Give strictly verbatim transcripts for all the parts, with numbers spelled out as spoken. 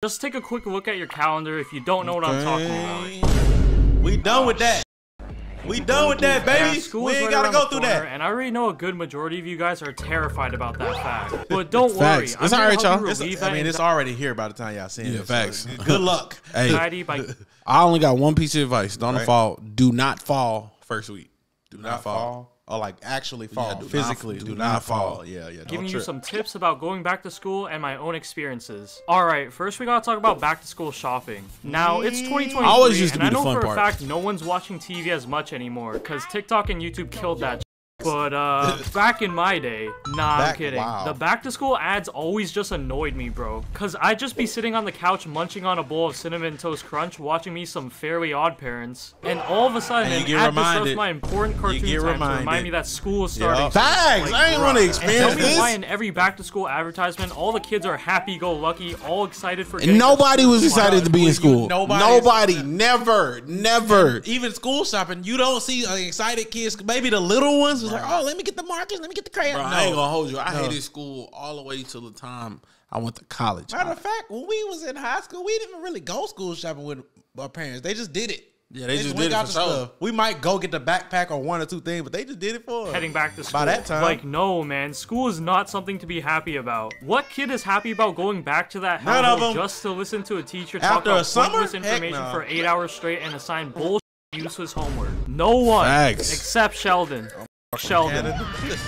Just take a quick look at your calendar if you don't know what I'm talking about. We done with that. We done with that, baby. We ain't gotta go through that. And I already know a good majority of you guys are terrified about that fact. But don't worry. It's all right, y'all. I mean, it's already here by the time y'all see it. Facts. Good luck. Hey, I only got one piece of advice. Don't fall. Do not fall first week. Do not fall. Or like actually fall, yeah, do physically, not, do, do not, not fall. fall. Yeah, yeah. Giving you some tips about going back to school and my own experiences. All right, first we gotta talk about back to school shopping. Now it's twenty twenty-three, I always used to be and I know the fun for part. a fact no one's watching T V as much anymore because TikTok and YouTube killed that. But uh, back in my day, nah, back, I'm kidding. Wow. The back to school ads always just annoyed me, bro. Cause I'd just be sitting on the couch munching on a bowl of Cinnamon Toast Crunch, watching me some Fairly Odd Parents, and all of a sudden, an ad disrupts my important cartoon time reminded. to remind me that school is starting. Yep. Thanks, like, I ain't want to experience and tell me this. Why in every back to school advertisement, all the kids are happy-go-lucky, all excited for. And nobody was excited to be in school. You, nobody, nobody never, never. Even school shopping, you don't see uh, excited kids. Maybe the little ones. Like, oh, let me get the markers, let me get the crayon. Bro, no. I ain't gonna hold you. I no. hated school all the way till the time I went to college. Matter of fact, when we was in high school, we didn't really go school shopping with our parents. They just did it. Yeah, they, they just, just did it for stuff. We might go get the backpack or one or two things, but they just did it for us. Heading back to school. By that time. Like, no, man. School is not something to be happy about. What kid is happy about going back to that house just to listen to a teacher talk about pointless information no. for eight hours straight and assign bullshit useless homework? No one. Facts. Except Sheldon. Sheldon.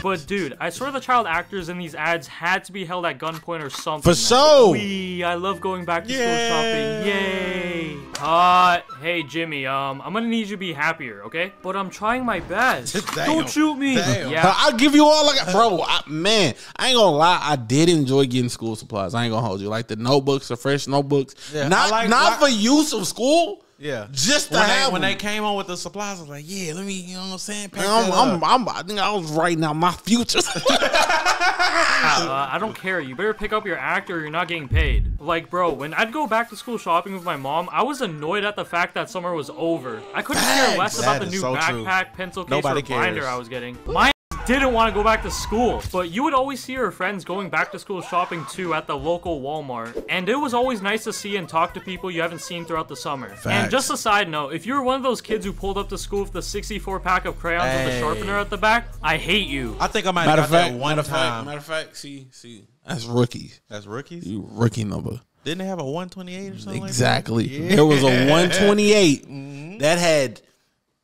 But dude, I swear the child actors in these ads had to be held at gunpoint or something. For so. Wee, I love going back to Yay. school shopping. Yay. Uh, hey Jimmy, um, I'm gonna need you to be happier, okay? But I'm trying my best. Damn. Don't shoot me. Damn. Yeah. I'll give you all I got. Bro, I, man, I ain't gonna lie. I did enjoy getting school supplies. I ain't gonna hold you. Like the notebooks, the fresh notebooks. Yeah, not like, not like, for use of school. Yeah, just to when have they, when they came on with the supplies, I was like, "Yeah, let me," you know what I'm saying? I'm, I'm, I'm, I think I was writing out my future. uh, I don't care. You better pick up your act, or you're not getting paid. Like, bro, when I'd go back to school shopping with my mom, I was annoyed at the fact that summer was over. I couldn't Dang, care less about the new so backpack, true. pencil case, Nobody or cares. binder I was getting. My didn't want to go back to school, but you would always see her friends going back to school shopping too at the local Walmart, and it was always nice to see and talk to people you haven't seen throughout the summer. Facts. And just a side note, if you were one of those kids who pulled up to school with the sixty-four pack of crayons hey. with the sharpener at the back, I hate you. I think I might matter have got fact, that one matter time. Fact, matter of fact, see, see, that's rookies. That's rookies. You rookie number. Didn't they have a one twenty-eight or something? Exactly. Like that? Yeah. There was a one twenty-eight mm-hmm. that had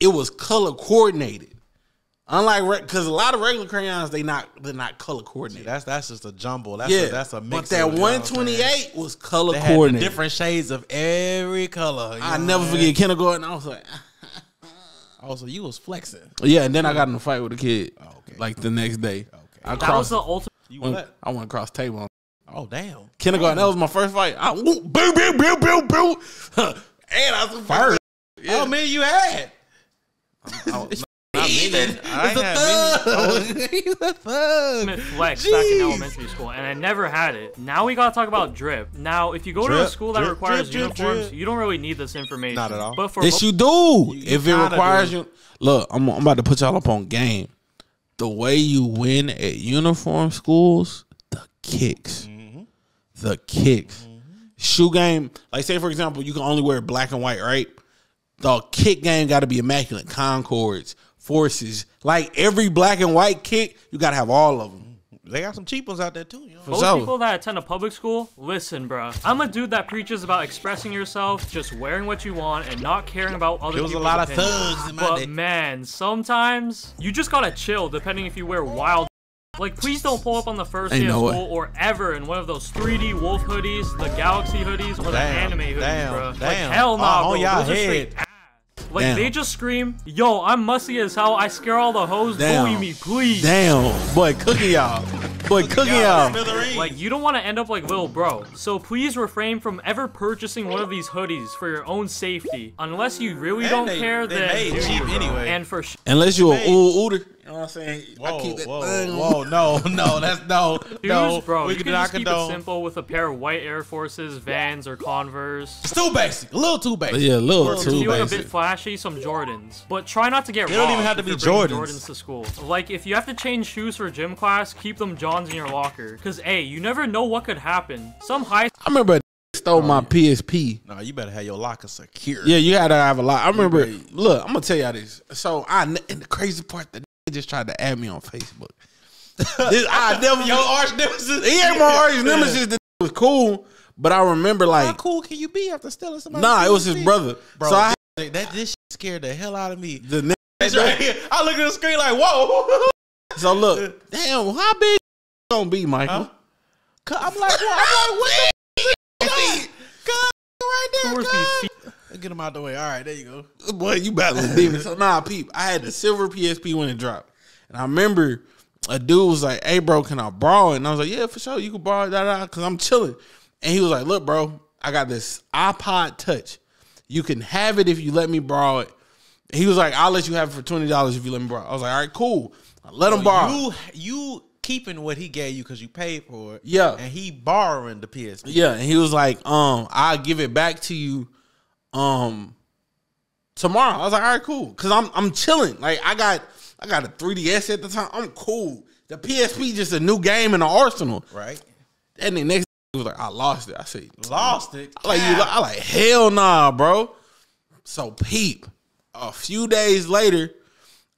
it was color coordinated. Unlike, because a lot of regular crayons, they not they're not color coordinated. See, that's that's just a jumble. That's yeah, a, that's a mix. But that one twenty-eight was color they coordinated. Had different shades of every color. I never man. forget kindergarten. I was like, oh, so you was flexing. Yeah, and then I got in a fight with a kid. Oh, okay. Like the next day, okay. I that crossed, was the ultimate. You went, what? I went across table. On. Oh damn! Kindergarten. Oh. That was my first fight. I whoop, boo, boo, boo, boo, boo, and I was first. Yeah. Oh man, you had. I, I, He's a thug. He's a thug. Flex Jeez. back in elementary school, and I never had it. Now we gotta talk about drip. Now, if you go drip, to a school that drip, requires drip, uniforms, drip. you don't really need this information. Not at all. But for yes, you do. You if it requires do. you, look, I'm, I'm about to put y'all up on game. The way you win at uniform schools, the kicks, mm-hmm. the kicks, mm-hmm. shoe game. Like say for example, you can only wear black and white, right? The kick game got to be immaculate. Concords. Forces, like every black and white kick, you gotta have all of them. They got some cheap ones out there too. You know? Those so. people that attend a public school, listen, bro. I'm a dude that preaches about expressing yourself, just wearing what you want, and not caring about other people's opinions. There was a lot of thugs in my day. But man, sometimes you just gotta chill. Depending if you wear wild. Like, please don't pull up on the first day of school or ever in one of those three D wolf hoodies, the galaxy hoodies, or the anime hoodies, bro. Like hell nah, bro. Those are straight ass. Like, Damn. they just scream, yo, I'm musty as hell. I scare all the hoes. Damn. Bully me, please. Damn. Boy, cookie y'all. Boy, cookie y'all. Like, you don't want to end up like Lil Bro. So please refrain from ever purchasing one of these hoodies for your own safety. Unless you really and don't they, care. They made dude, cheap bro. anyway. And for sure. Unless you're a ooh ooder. You know what I'm saying? Whoa, I keep it whoa, thing. whoa, no, no, that's no, Dudes, no. bro, we you can, can just keep condone. it simple with a pair of white Air Forces, Vans, or Converse. It's too basic, a little too basic. Yeah, a little, a little too basic. If you want a bit flashy, some Jordans. But try not to get robbed. They don't even have to be Jordans. Jordans to school. Like, if you have to change shoes for gym class, keep them Johns in your locker. Because, hey, you never know what could happen. Some high... I remember a stole oh, my yeah. P S P. No, you better have your locker secured. Yeah, you gotta have a locker. I remember. Better, look, I'm gonna tell y'all this. So I and the crazy part, that just tried to add me on Facebook. This, I never your arch nemesis. He ain't my arch nemesis. That was cool, but I remember like, how cool can you be after stealing somebody? Nah, it was his brother. Bro, so I that, that this shit scared the hell out of me. The that's right here. I look at the screen like, whoa. So look, damn, how big gonna be, Michael? Huh? I'm like, what? I'm like, what the God, God, right there, God. Get him out the way. All right, there you go. Boy, you battling demons. So nah, peep, I had the silver P S P when it dropped. And I remember a dude was like, hey, bro, can I borrow it? And I was like, yeah, for sure. You can borrow it, da, da, because I'm chilling. And he was like, look, bro, I got this iPod Touch. You can have it if you let me borrow it. And he was like, I'll let you have it for twenty dollars if you let me borrow it. I was like, all right, cool. I let him oh, borrow you, you keeping what he gave you because you paid for it. Yeah. And he borrowing the P S P. Yeah. And he was like, um, I'll give it back to you um tomorrow. I was like, all right, cool. Cause I'm I'm chilling. Like I got I got a three D S at the time. I'm cool. The P S P just a new game in the arsenal. Right. And then next he was like, I lost it. I said, lost it. I like, you, I like, hell nah, bro. So peep, a few days later,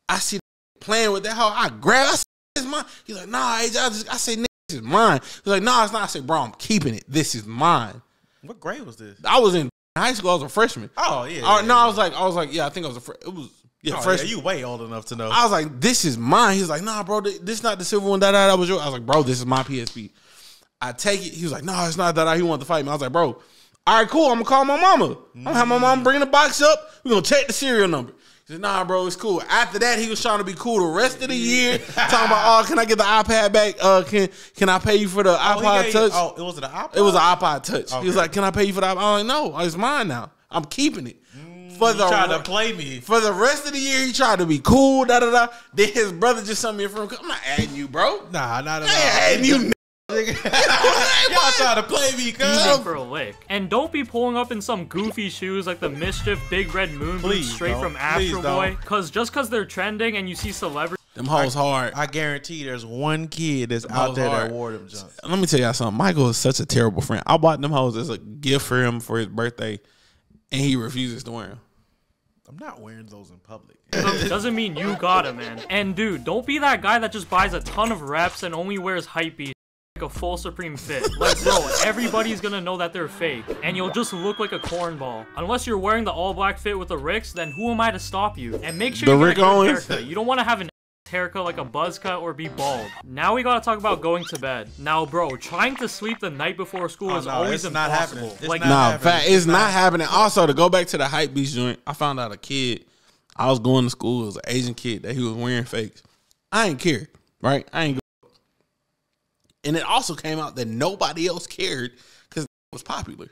I see playing with that hoe. I grab, I said, this is mine. He's like, nah, I just I said, this is mine. He's like, nah, it's not. I said, bro, I'm keeping it. This is mine. What grade was this? I was in high school. I was a freshman. Oh yeah. I, yeah no, yeah. I was like, I was like, yeah, I think I was a fr it was yeah, oh, freshman. Yeah, you way old enough to know. I was like, this is mine. He's like, nah, bro, this, this not the silver one. That that was yours. I was like, bro, this is my P S P. I take it. He was like, no, nah, it's not that. He wanted to fight me. I was like, bro, all right, cool. I'm gonna call my mama. Mm. I'm gonna have my mom bring the box up. We're gonna check the serial number. He said, nah, bro, it's cool. After that, he was trying to be cool the rest of the year. Talking about, oh, can I get the iPad back? Uh, can can I pay you for the oh, iPod Touch? You, oh, it was an iPod? It was an iPod Touch. Okay. He was like, can I pay you for the iPod? I was like, no, it's mine now. I'm keeping it. Mm, for the, he tried to play me. For the rest of the year, he tried to be cool, da-da-da. Then his brother just sent me a friend. I'm not adding you, bro. Nah, not at all. I ain't adding you, nigga. Y'all trying to play me, cuz. For a lick. And don't be pulling up in some goofy shoes like the Mischief Big Red Moon Please boots straight don't. from Astro Boy. Cause just cause they're trending and you see celebrities. Them hoes hard. I guarantee there's one kid that's them out there hard. that wore them jumps. Let me tell y'all something. Michael is such a terrible friend. I bought them hoes as a gift for him for his birthday and he refuses to wear them. I'm not wearing those in public. Doesn't mean you got them, man. And dude, don't be that guy that just buys a ton of reps and only wears hype beats. A full supreme fit. Like, bro, everybody's gonna know that they're fake, and you'll just look like a cornball. Unless you're wearing the all-black fit with the Ricks, then who am I to stop you? And make sure the you Rick get a Owens. haircut. You don't want to have an haircut like a buzz cut or be bald. Now we gotta talk about going to bed. Now, bro, trying to sleep the night before school oh, is no, always it's impossible. Not it's like, not nah, happening. Fact, it's, it's not, not happening. Also, to go back to the hype beast joint, I found out a kid. I was going to school. It was an Asian kid that he was wearing fakes. I ain't care, right? I ain't. And it also came out that nobody else cared because it was popular.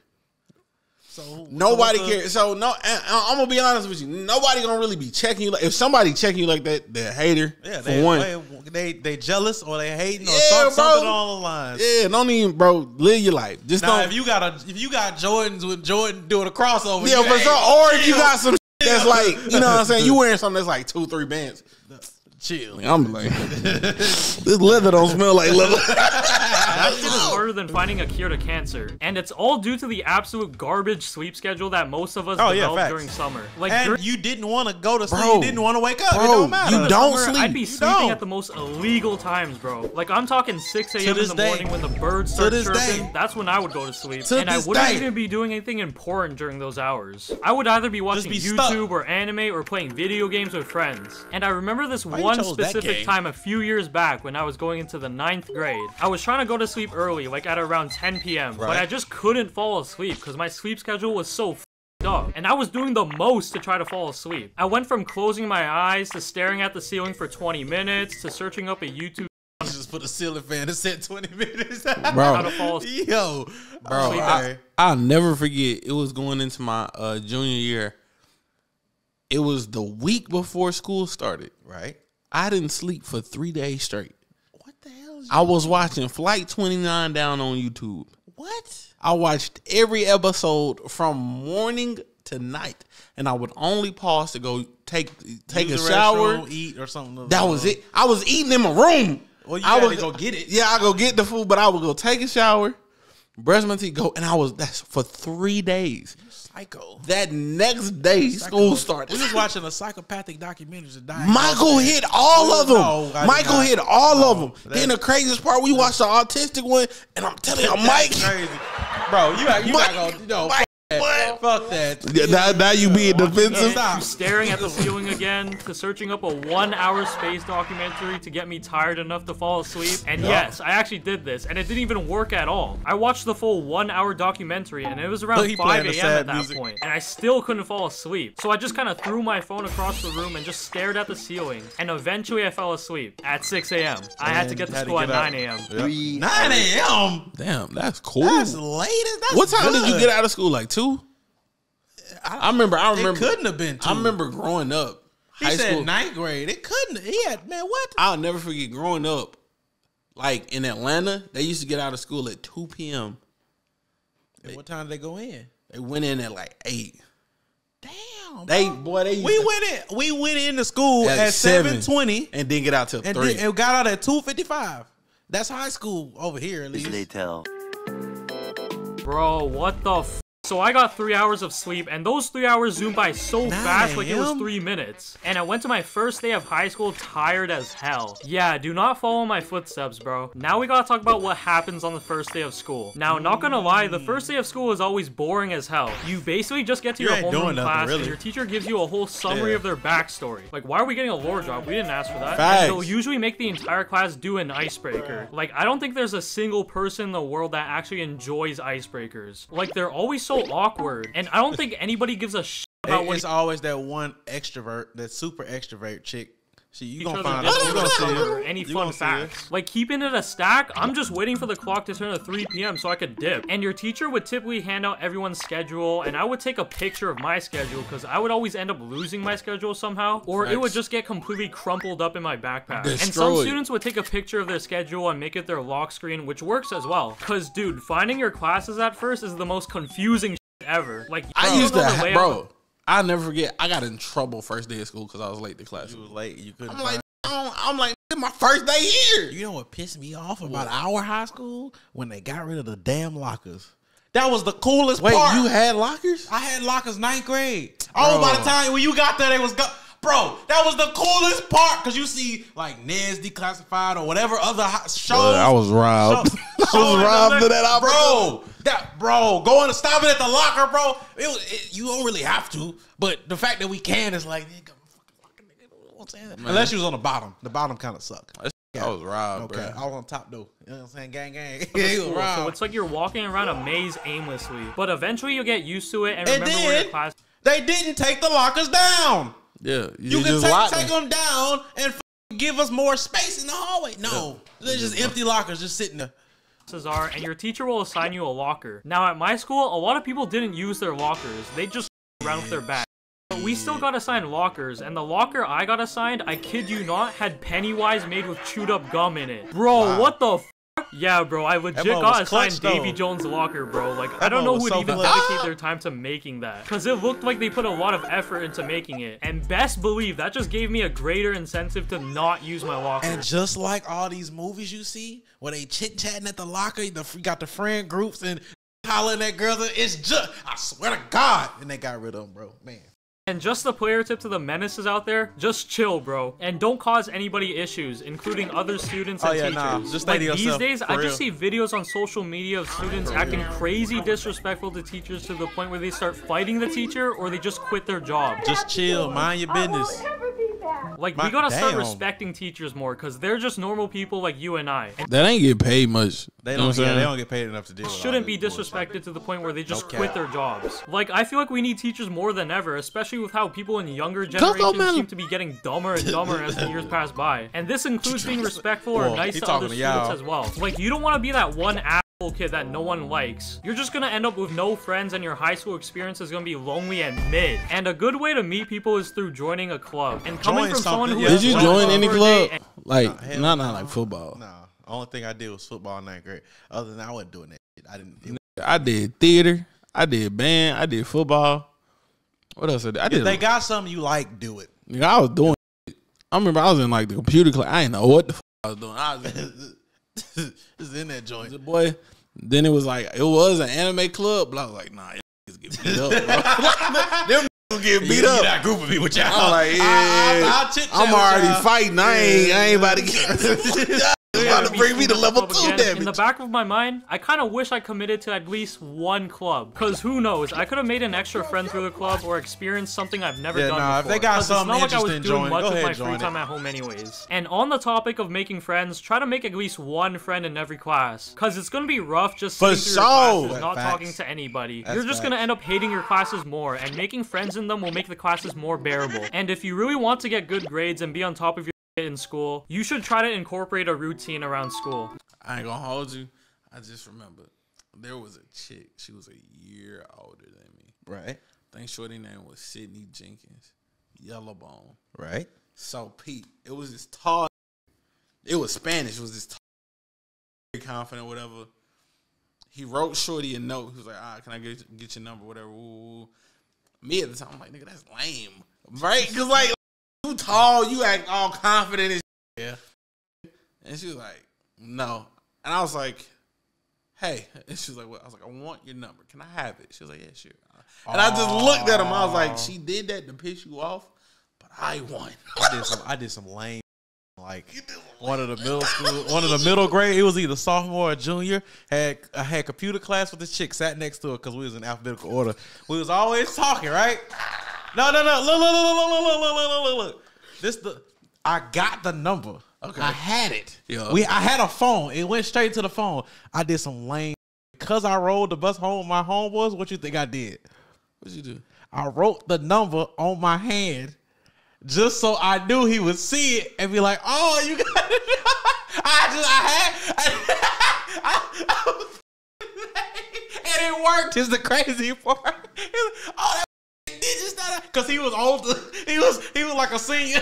So nobody cared. So no, I'm gonna be honest with you. Nobody gonna really be checking you. Like, if somebody checking you like that, they're a hater. Yeah, they, for one, they, they they jealous or they hating or yeah, something, something on the line. Yeah, don't even, bro. Live your life. Just nah, don't. If you got a, if you got Jordans with Jordan doing a crossover, yeah, for sure. Or if you got some that's like, you know what I'm saying, you wearing something that's like two, three bands. Chill. I'm like, this leather don't smell like leather. That shit is harder than finding a cure to cancer. And it's all due to the absolute garbage sleep schedule that most of us oh, develop yeah, during summer. Like, and you didn't want to go to sleep. Bro, you didn't want to wake up. Bro, it don't matter. You don't summer, sleep. I'd be you sleeping don't. at the most illegal times, bro. Like, I'm talking six A M in the day. morning when the birds start chirping. Day. That's when I would go to sleep. To and I wouldn't day. even be doing anything important during those hours. I would either be watching be YouTube stuck. or anime or playing video games with friends. And I remember this one one specific time a few years back when I was going into the ninth grade. I was trying to go to sleep early, like at around ten P M, right. but I just couldn't fall asleep because my sleep schedule was so f***ed up, and I was doing the most to try to fall asleep. I went from closing my eyes to staring at the ceiling for twenty minutes to searching up a YouTube. You just put a ceiling fan and said twenty minutes. Bro, how to fall asleep. Yo, bro, sleep I, I'll never forget. It was going into my uh, junior year. It was the week before school started, right? I didn't sleep for three days straight. What the hell is I was doing? watching Flight twenty-nine down on YouTube. What? I watched every episode from morning to night, and I would only pause to go take take Use a shower, restroom, eat or something. That was it. I was eating in my room. Well, you I would go get it. Yeah, I go get the food, but I would go take a shower, brushed my teeth, go, and I was, that's for three days. You're psycho. That next day, psycho. School started. We was watching a psychopathic documentary. Michael hit all of them. No, Michael hit all oh, of them. Then the craziest part, we watched the autistic one, and I'm telling you, Mike. Crazy. Bro, you got, you Mike, got to go, you know, Mike, what? Fuck that. Yeah, now, now you being defensive. Stop. Staring at the ceiling again, to searching up a one hour space documentary to get me tired enough to fall asleep. And no. yes, I actually did this, and it didn't even work at all. I watched the full one hour documentary, and it was around five A M at that music. point, and I still couldn't fall asleep. So I just kind of threw my phone across the room and just stared at the ceiling, and eventually I fell asleep at six A M I had to get to school at nine A M Yep. nine A M Damn, that's cool. That's late. That's what time good. did you get out of school? Like two? I, I remember. I remember. It couldn't have been two. I remember growing up. He high said school, ninth grade. It couldn't. He had man. What? I'll never forget growing up. Like in Atlanta, they used to get out of school at two P M At what time did they go in? They went in at like eight. Damn. They bro. boy. They we to, went in. We went into school at, at seven twenty and didn't get out till and three. Did, and got out at two fifty five. That's high school over here. At least they tell. Bro, what the. F So I got three hours of sleep, and those three hours zoomed by so fast, like it was three minutes. And I went to my first day of high school tired as hell. Yeah, do not follow my footsteps, bro. Now we gotta talk about what happens on the first day of school. Now, not gonna lie, the first day of school is always boring as hell. You basically just get to your homeroom class, and your teacher gives you a whole summary of their backstory. Like, why are we getting a lore drop? We didn't ask for that. And they'll usually make the entire class do an icebreaker. Like, I don't think there's a single person in the world that actually enjoys icebreakers. Like, they're always so awkward, and I don't think anybody gives a shit about it, what it's always that one extrovert, that super extrovert chick. See, you gonna find out. You gonna see any fun facts. Like, keeping it a stack, I'm just waiting for the clock to turn to three P M so I could dip. And your teacher would typically hand out everyone's schedule, and I would take a picture of my schedule because I would always end up losing my schedule somehow, or nice. it would just get completely crumpled up in my backpack. Destroyed. And some students would take a picture of their schedule and make it their lock screen, which works as well. Because, dude, finding your classes at first is the most confusing shit ever. Like, I used to, bro. I'll never forget. I got in trouble first day of school because I was late to class. You was late. You couldn't. I'm like, I'm, I'm like, this is my first day here. You know what pissed me off about what? our high school? When they got rid of the damn lockers. That was the coolest Wait, part. Wait, you had lockers? I had lockers ninth grade. Bro. Oh, by the time when you got there, they was go Bro, that was the coolest part because you see like N E S Declassified or whatever other shows. Bro, I was robbed. Shows, I was robbed to that opera. Bro, that bro, going to stop it at the locker, bro. It was it, you don't really have to, but the fact that we can is like, nigga, fucking, fucking, nigga, unless you was on the bottom, the bottom kind of sucked. I was robbed, okay. bro. I was on top, though. You know what I'm saying? Gang, gang. Yeah, he was robbed. So it's like you're walking around a maze aimlessly, but eventually you'll get used to it and remember then, where your class. They didn't take the lockers down. Yeah, you, you can take, take them down and f give us more space in the hallway. No, yeah. There's just empty lockers just sitting there. Cesar, and your teacher will assign you a locker. Now, at my school, a lot of people didn't use their lockers. They just around with their back. But we still got assigned lockers, and the locker I got assigned, I kid you not, had Pennywise made with chewed up gum in it. Bro, wow. what the f Yeah, bro, I legit got assigned Davy Jones' locker, bro. Like, I don't know who would even dedicate their time to making that. Because it looked like they put a lot of effort into making it. And best believe, that just gave me a greater incentive to not use my locker. And just like all these movies you see, where they chit-chatting at the locker, you got the friend groups and hollering at girls, it's just, I swear to God. And they got rid of them, bro. Man. And just the player tip to the menaces out there, just chill, bro. And don't cause anybody issues, including other students and oh, yeah, teachers. Nah, just like these yourself, days, I real. just see videos on social media of students for acting real. crazy disrespectful to teachers to the point where they start fighting the teacher or they just quit their job. Just chill, mind your business. Like, My, we gotta damn. start respecting teachers more because they're just normal people like you and I. And that ain't get paid much. They don't, yeah, they don't get paid enough to deal with it. Shouldn't be disrespected to the point where they just no quit their jobs. Like, I feel like we need teachers more than ever, especially with how people in younger generations go, seem to be getting dumber and dumber as the years pass by. And this includes being respectful or well, nice to other to students as well. Like, you don't want to be that one asshole kid that no one likes. You're just gonna end up with no friends, and your high school experience is gonna be lonely and mid. And a good way to meet people is through joining a club. And coming join from someone who yeah. Did you join any club? Like, no, not, not like football. No. Only thing I did was football in ninth grade. Other than that, I wasn't doing that shit. I didn't. I did theater. I did band. I did football. What else I did? I did if they got something you like, do it. Nigga, I was doing shit. I remember I was in like the computer class. I didn't know what the fuck I was doing. I was in, just in that joint. Boy, Then it was like, it was an anime club, but I was like, nah, y'all get beat up, bro. Them niggas get beat yeah, up. That group of me with y'all. I'm like, yeah, I, I, I I'm already y'all. fighting. I ain't, yeah. I ain't about to get. About to bring me to level two damage. In the back of my mind, I kind of wish I committed to at least one club, because who knows, I could have made an extra friend through the club or experienced something I've never yeah, done nah, before. If they got something it's not like I was doing join, much with my free it. time at home anyways. And on the topic of making friends, try to make at least one friend in every class, because it's going to be rough just sitting through so, your classes, not facts. talking to anybody. That's You're just going to end up hating your classes more, and making friends in them will make the classes more bearable. And if you really want to get good grades and be on top of your in school, you should try to incorporate a routine around school. I ain't gonna hold you, I just remember there was a chick, she was a year older than me, right? I think shorty name was Sydney Jenkins, Yellowbone, right? So Pete, it was this tall, it was Spanish, it was this tall, very confident, whatever. He wrote shorty a note, he was like, all right, can I get, get your number, whatever. Ooh. Me at the time, I'm like, nigga, that's lame, right? Because like, you tall, you act all confident as yeah. And she was like, no. And I was like, hey. And she was like, what? I was like, I want your number. Can I have it? She was like, yeah, sure. And aww. I just looked at him. I was like, she did that to piss you off, but I won. I did some, I did some lame, like one of the middle school, one of the middle grade. It was either sophomore or junior. Had I had computer class with this chick, sat next to her because we was in alphabetical order. We was always talking, right? No, no, no. Look, look, look, look, look, look, look, look, look. This the I got the number. Okay. I had it. Yeah. We I had a phone. It went straight to the phone. I did some lame because I rode the bus home with my homeboys. What you think I did? What'd you do? I wrote the number on my hand just so I knew he would see it and be like, oh, you got it. I just I had I, I, I was, and it worked. It's the crazy part. Oh, that because he was older, he was he was like a senior.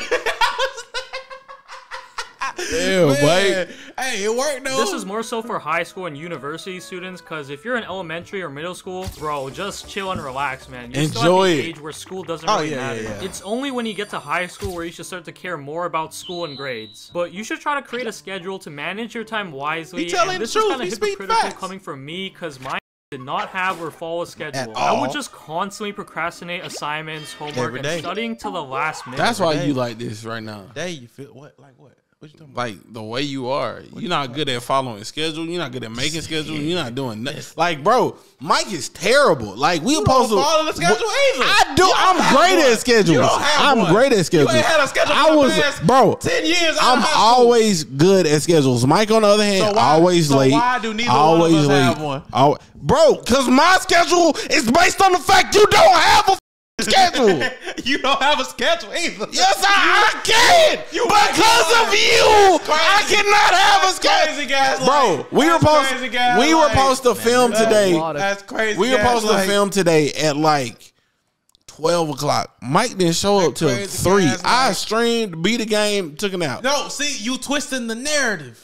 Damn, man. Hey, it worked though. This is more so for high school and university students, because if you're in elementary or middle school, bro, just chill and relax, man. You're Enjoy still at the it. age where school doesn't oh, really yeah, matter. Yeah, yeah. It's only when you get to high school where you should start to care more about school and grades. But you should try to create a schedule to manage your time wisely. He and this the truth. is kind of hypocritical coming from me, because my did not have or follow a schedule. I would just constantly procrastinate assignments, homework, and studying till the last minute. That's why you like this right now. Day, you feel what? Like what? What you talking about? Like the way you are. What you're not good at following schedule. You're not good at making schedule. You're not doing nothing. Like, bro, Mike is terrible. Like we supposed to follow the schedule either. I do. I'm great at schedules. I'm great at schedules. You ain't had a schedule. I was, bro. Ten years. I'm always good at schedules. Mike, on the other hand, always late. Why do neither one of us have one? Always late. Bro, because my schedule is based on the fact you don't have a f schedule. You don't have a schedule either. Yes, I, I can. You because of you, I cannot have a schedule. Bro, we were supposed we were supposed to film today. That's crazy. We were supposed to film today at like twelve o'clock. Mike didn't show up till three. I streamed, beat the game, took it out. No, see, you twisting the narrative.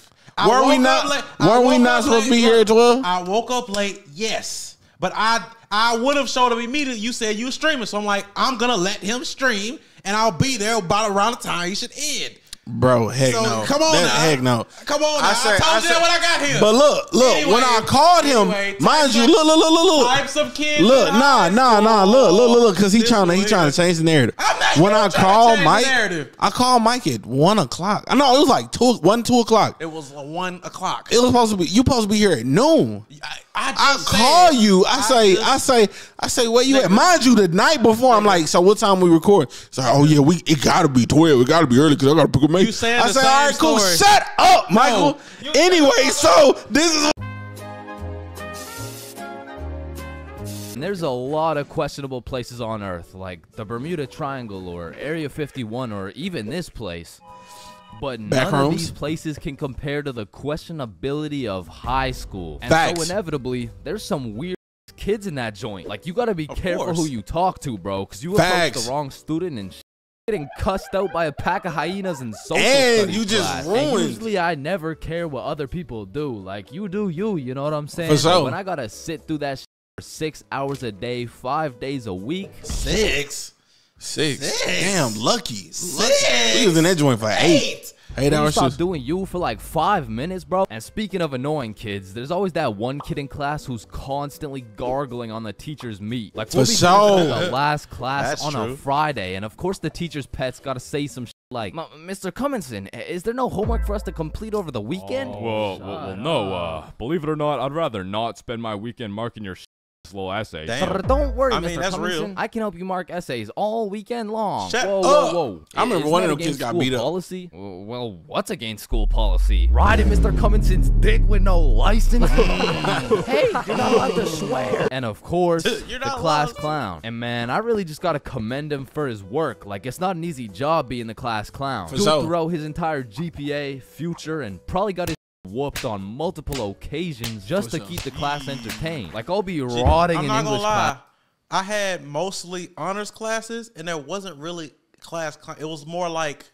Were we not? Were we not supposed to be here at twelve? I woke up late, yes, but I I would have showed up immediately. You said you were streaming, so I'm like, I'm gonna let him stream, and I'll be there about around the time he should end. Bro, heck so, no. Come on, that, now. heck no. Come on, I, now. Said, I told I you said, that when I got here. But look, look, anyway, when I called him, anyway, mind you, look, look, look, look, look. Types of kids. Look, nah, nah, nah. Look, look, look, look, because he trying to he trying to change the narrative. I'm not when I called Mike, I called Mike at one o'clock. I know it was like two, one, two o'clock. It was one o'clock. It was supposed to be. You supposed to be here at noon. I, I, just I call said, you. I, I say, just, I say, I say, where you at? Mind you, the night before, I'm like, so what time we record? It's like, oh yeah, we it gotta be twelve. It gotta be early because I gotta pick up. You said I said, all right, cool. Story. Shut up, Michael. No, anyway, so this is. There's a lot of questionable places on Earth, like the Bermuda Triangle or Area fifty-one or even this place. But none Back of these places can compare to the questionability of high school. And Facts. so inevitably, there's some weird kids in that joint. Like, you got to be of careful course. who you talk to, bro, because you approach the wrong student and shit. Getting cussed out by a pack of hyenas in social and you just class. ruined. And usually I never care what other people do. Like, you do you, you know what I'm saying? For sure. Like, when I gotta sit through that shit for six hours a day, five days a week. Six? Six. six. Damn, lucky. Six. Lucky. We was in that joint for eight. eight. Eight hours. Stop doing you for like five minutes, bro. And speaking of annoying kids, there's always that one kid in class who's constantly gargling on the teacher's meat. Like we'll be so. the last class That's on true. a Friday, and of course the teacher's pets gotta say some shit like, "Mister Cumminson, is there no homework for us to complete over the weekend?" Oh, well, well, well, no. Uh, believe it or not, I'd rather not spend my weekend marking your shit. Little essay. Don't worry, I mean, Mister that's real. I can help you mark essays all weekend long. Shut whoa, up. Whoa, whoa. I remember Isn't one of them kids got beat up. Policy? Well, what's against school policy? Riding Mister Cumminson's dick with no license? Hey, you're not allowed to swear. And of course, you're not the class clown. And man, I really just gotta commend him for his work. Like, it's not an easy job being the class clown. Dude so. throw his entire G P A, future, and probably got his whooped on multiple occasions just to keep the class entertained. Like, I'll be rotting in English class. I'm not gonna lie, I had mostly honors classes, and there wasn't really class. It was more like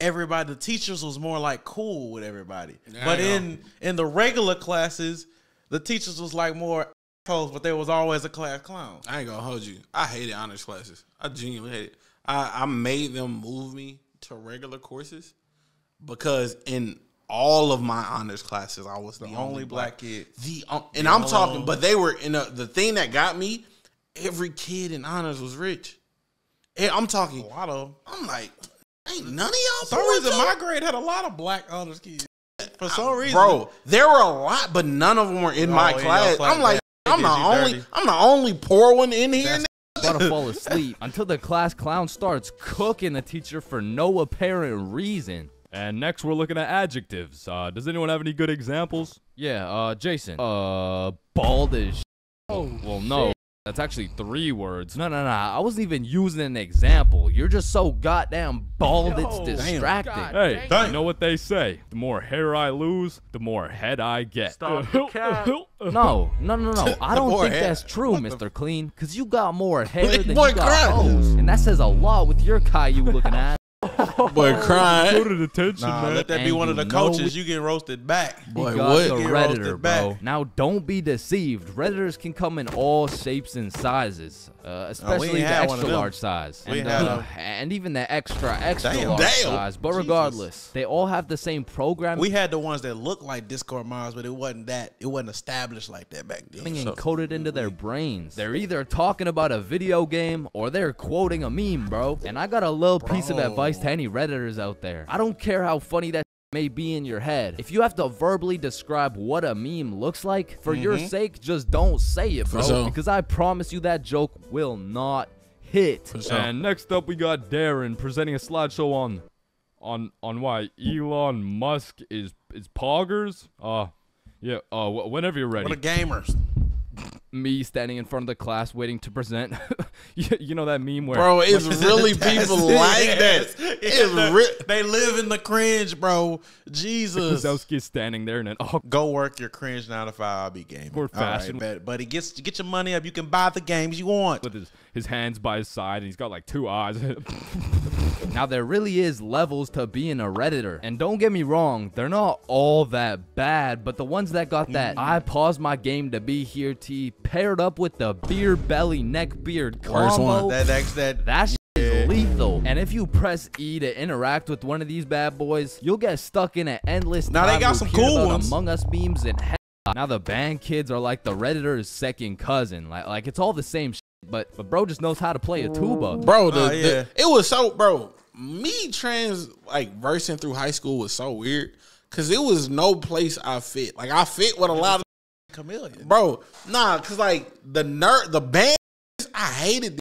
everybody, the teachers was more like cool with everybody. But in in the regular classes, the teachers was like more assholes, but there was always a class clown. I ain't gonna hold you. I hated honors classes. I genuinely hated it. I, I made them move me to regular courses because in all of my honors classes, I was the, the only black, black kid. The um, and the I'm only. talking, but they were in a, the thing that got me. Every kid in honors was rich. And I'm talking. A lot of. I'm like, ain't none of y'all. For some reason, my grade had a lot of black honors kids. For some I, reason, bro, there were a lot, but none of them were in oh, my class. Like, I'm like, I'm the only. Dirty. I'm the only poor one in here. That's about to fall asleep until the class clown starts cooking the teacher for no apparent reason. And next, we're looking at adjectives. Uh, does anyone have any good examples? Yeah, uh, Jason. Uh, bald as sh Oh, well, no. Shit. That's actually three words. No, no, no. I wasn't even using an example. You're just so goddamn bald, Yo, it's distracting. God, hey, dang. You know what they say? The more hair I lose, the more head I get. Stop the cap. No, no, no, no. I don't think hair. that's true, what Mister Clean, because you got more hair than you got hose. And that says a lot with your Caillou looking at. Boy, crying. Go to detention, nah, man. Let that and be one of the coaches. You get roasted back. Boy, what? Redditor, bro. Back. Now, don't be deceived. Redditors can come in all shapes and sizes, uh, especially no, the extra large size, and, uh, and even the extra extra damn, large damn. size. But Jesus. regardless, they all have the same program. We had the ones that looked like Discord mods, but it wasn't that. It wasn't established like that back then. Being so encoded into their brains. They're either talking about a video game or they're quoting a meme, bro. And I got a little bro. piece of advice to any Redditors out there. I don't care how funny that may be in your head. If you have to verbally describe what a meme looks like, for mm-hmm. your sake, just don't say it, bro. So. Because I promise you that joke will not hit. So. And next up, we got Darren presenting a slideshow on on on why Elon Musk is is poggers. Uh, yeah. Uh, whenever you're ready. What are gamers? Me standing in front of the class waiting to present. you, you know that meme where bro it's like, really people like that it's it's the, they live in the cringe, bro. Jesus. Kuzowski standing there and then oh. go work your cringe nine to five. I'll be gaming. We're fashion, right, but he gets to get your money up. You can buy the games you want. With his, his hands by his side and he's got like two eyes. Now, there really is levels to being a Redditor. And don't get me wrong, they're not all that bad, but the ones that got that mm. I paused my game to be here T paired up with the beer belly neck beard combo. That, that, that, that shit yeah. is lethal. And if you press E to interact with one of these bad boys, you'll get stuck in an endless now time. They got some cool ones. Among Us memes and hell. Now the band kids are like the Redditor's second cousin. Like, like it's all the same shit. But, but bro just knows how to play a tuba. Bro, the, uh, yeah. the, it was so, bro, me trans, like, versing through high school was so weird. Because it was no place I fit. Like, I fit with a lot of. Chameleon. Bro, nah, because, like, the nerd, the band, I hated this.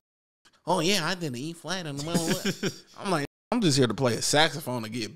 Oh, yeah, I did the E flat and the middle of what. I'm like, I'm just here to play a saxophone and get.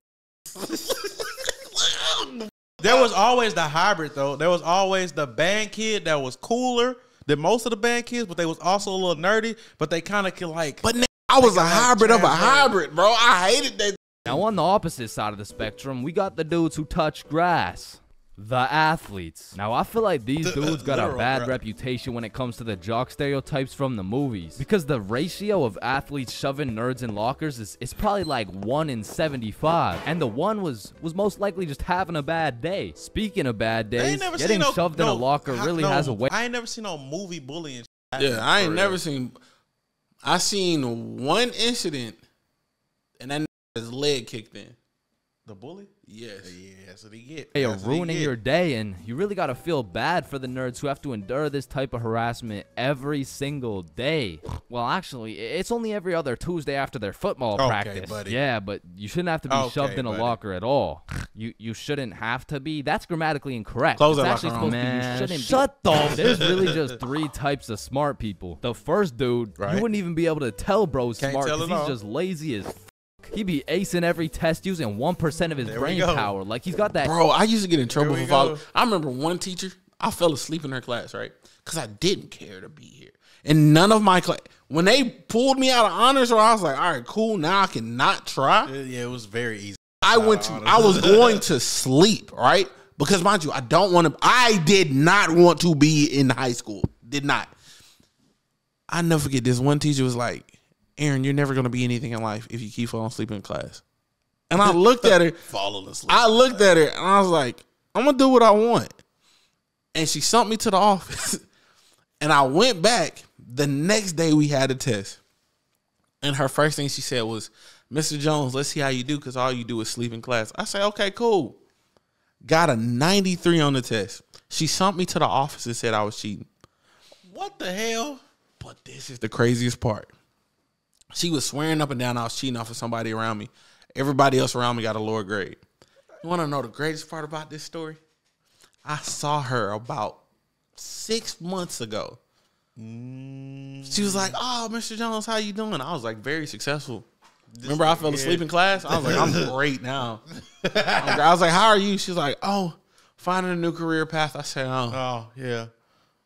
There was always the hybrid, though. There was always the band kid that was cooler than most of the band kids, but they was also a little nerdy, but they kind of could like. But I was a hybrid of a hybrid, bro. I hated that. Now on the opposite side of the spectrum, we got the dudes who touch grass. The athletes. Now, I feel like these dudes got a bad reputation when it comes to the jock stereotypes from the movies. Because the ratio of athletes shoving nerds in lockers is, is probably like one in seventy-five. And the one was was most likely just having a bad day. Speaking of bad days, getting shoved in a locker really has a way. I ain't never seen no movie bullying. Yeah, I ain't never seen. I seen one incident and that his leg kicked in. The bully? Yes. Yeah, that's what he get. Hey, you're ruining your day, and you really got to feel bad for the nerds who have to endure this type of harassment every single day. Well, actually, it's only every other Tuesday after their football okay, practice. Buddy. Yeah, but you shouldn't have to be okay, shoved in a buddy. locker at all. You you shouldn't have to be. That's grammatically incorrect. Close it's actually supposed man. to be. You Shut be. up. There's really just three types of smart people. The first dude, right? you wouldn't even be able to tell bro's smart because he's all. just lazy as f***. He be acing every test using one percent of his there brain power. Like, he's got that. Bro, I used to get in trouble for follow. I remember one teacher, I fell asleep in her class, right? Because I didn't care to be here. And none of my class, when they pulled me out of honors, or I was like, all right, cool, now I cannot try. Yeah, it was very easy. I went to, honors. I was going to sleep, right? Because, mind you, I don't want to, I did not want to be in high school. Did not. I never forget this. One teacher was like, Aaron, you're never going to be anything in life if you keep falling asleep in class. And I looked at her. Falling asleep. I looked at her, and I was like, I'm going to do what I want. And she sent me to the office. And I went back. The next day, we had a test. And her first thing she said was, Mister Jones, let's see how you do, because all you do is sleep in class. I said, okay, cool. Got a ninety-three on the test. She sent me to the office and said I was cheating. What the hell? But this is the craziest part. She was swearing up and down I was cheating off of somebody around me. Everybody else around me got a lower grade. You want to know the greatest part about this story? I saw her about six months ago. Mm. She was like, oh, Mister Jones, how you doing? I was like, very successful. This Remember I fell asleep in class? I was like, I'm great now. I was like, how are you? She was like, oh, finding a new career path. I said, oh. Oh, yeah.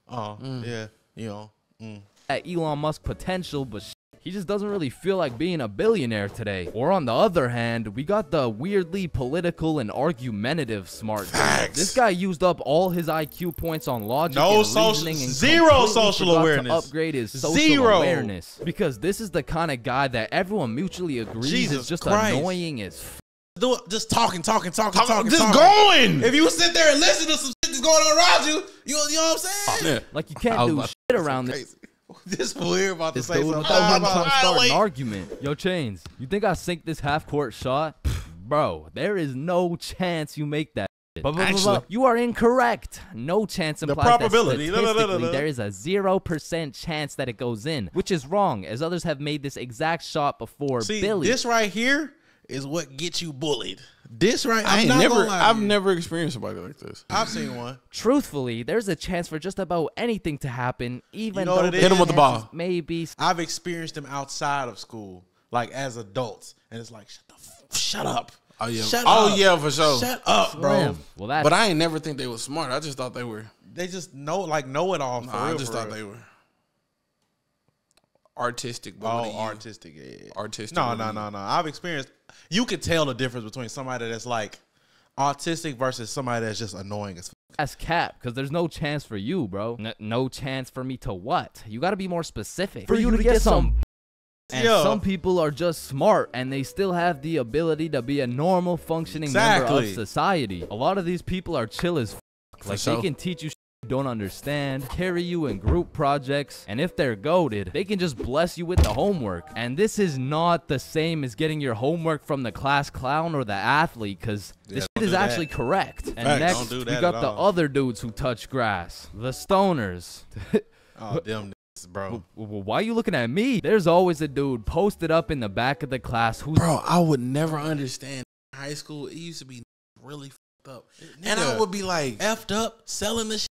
Oh, mm. yeah. You know. Mm. At Elon Musk potential, but he just doesn't really feel like being a billionaire today. Or on the other hand, we got the weirdly political and argumentative smart guy. This guy used up all his I Q points on logic no and social, reasoning and zero social awareness. To upgrade his social zero. awareness. Because this is the kind of guy that everyone mutually agrees Jesus is just Christ. annoying as f. Do it. Just talking, talking, talking, Talk, talking. Just talking. going. If you sit there and listen to some shit that's going on around you, you, you know what I'm saying? Yeah. Like you can't do shit around this. This fool here about to say something. I'm about to start an argument. Yo, Chains, you think I sink this half-court shot? Bro, there is no chance you make that. Blah, blah, Actually, blah, blah. You are incorrect. No chance implies the probability. That statistically, la, la, la, la. There is a zero percent chance that it goes in, which is wrong, as others have made this exact shot before. See, Billy. This right here is what gets you bullied. This right, I'm I never, I've you. never experienced somebody like this. I've seen one. Truthfully, there's a chance for just about anything to happen, even you know though hit him with the ball. Maybe I've experienced them outside of school, like as adults, and it's like, shut the, f shut up. Oh yeah, shut oh up. yeah, for sure. Shut up, bro. Well, that's but I ain't never think they were smart. I just thought they were. They just know, like know it all. Nah, for I real, just for thought real. they were artistic. Oh, artistic. Yeah. Artistic. No, no, no, no. I've experienced. You could tell the difference between somebody that's like autistic versus somebody that's just annoying as f. That's cap, because there's no chance for you, bro. N no chance for me to what? You got to be more specific. For, for you, you to get, get some. And Yo. some people are just smart, and they still have the ability to be a normal functioning exactly. member of society. A lot of these people are chill as f. Like, so. they can teach you you don't understand, carry you in group projects, and if they're goated, they can just bless you with the homework. And this is not the same as getting your homework from the class clown or the athlete, because yeah, this shit is that. actually correct. And Facts. next, do we got the all. other dudes who touch grass, the stoners. Oh, damn. Bro, why are you looking at me? There's always a dude posted up in the back of the class who's bro. I would never understand high school. It used to be really fucked up, and I would be like effed up selling this shit.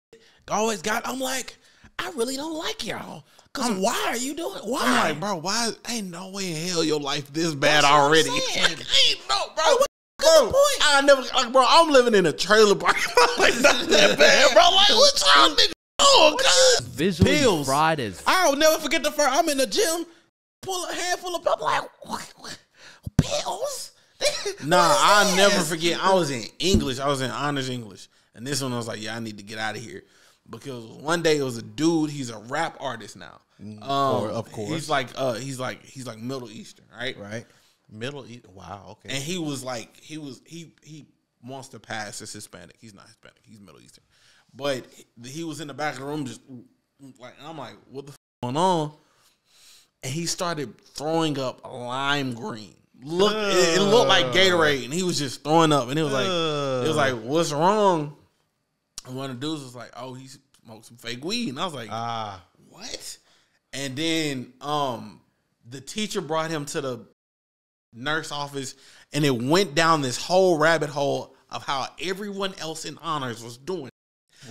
Always got. I'm like, I really don't like y'all. Cause I'm, why are you doing? Why, I'm like, bro? Why ain't no way in hell your life this bad already? Like, I ain't no, bro. Like, bro, point? I never, like, bro. I'm living in a trailer park. Like, not that bad, bro. Like, what y'all niggas doing? Cause visually fried as. I'll never forget the first. I'm in the gym, pull a handful of. I'm like, what, what, pills. Nah, I'll never forget. I was in English. I was in honors English, and this one I was like, yeah, I need to get out of here. Because one day it was a dude, he's a rap artist now. Um, or of course. He's like uh he's like he's like Middle Eastern, right? Right. Middle Eastern. Wow, okay. And he was like he was he he wants to pass as Hispanic. He's not Hispanic, he's Middle Eastern. But he was in the back of the room just like, and I'm like, what the f going on? And he started throwing up lime green. looked uh, it, it looked like Gatorade, and he was just throwing up, and it was like uh, it was like, what's wrong? And one of the dudes was like, oh, he smoked some fake weed, and I was like, ah, what? And then um, the teacher brought him to the nurse office, and it went down this whole rabbit hole of how everyone else in honors was doing.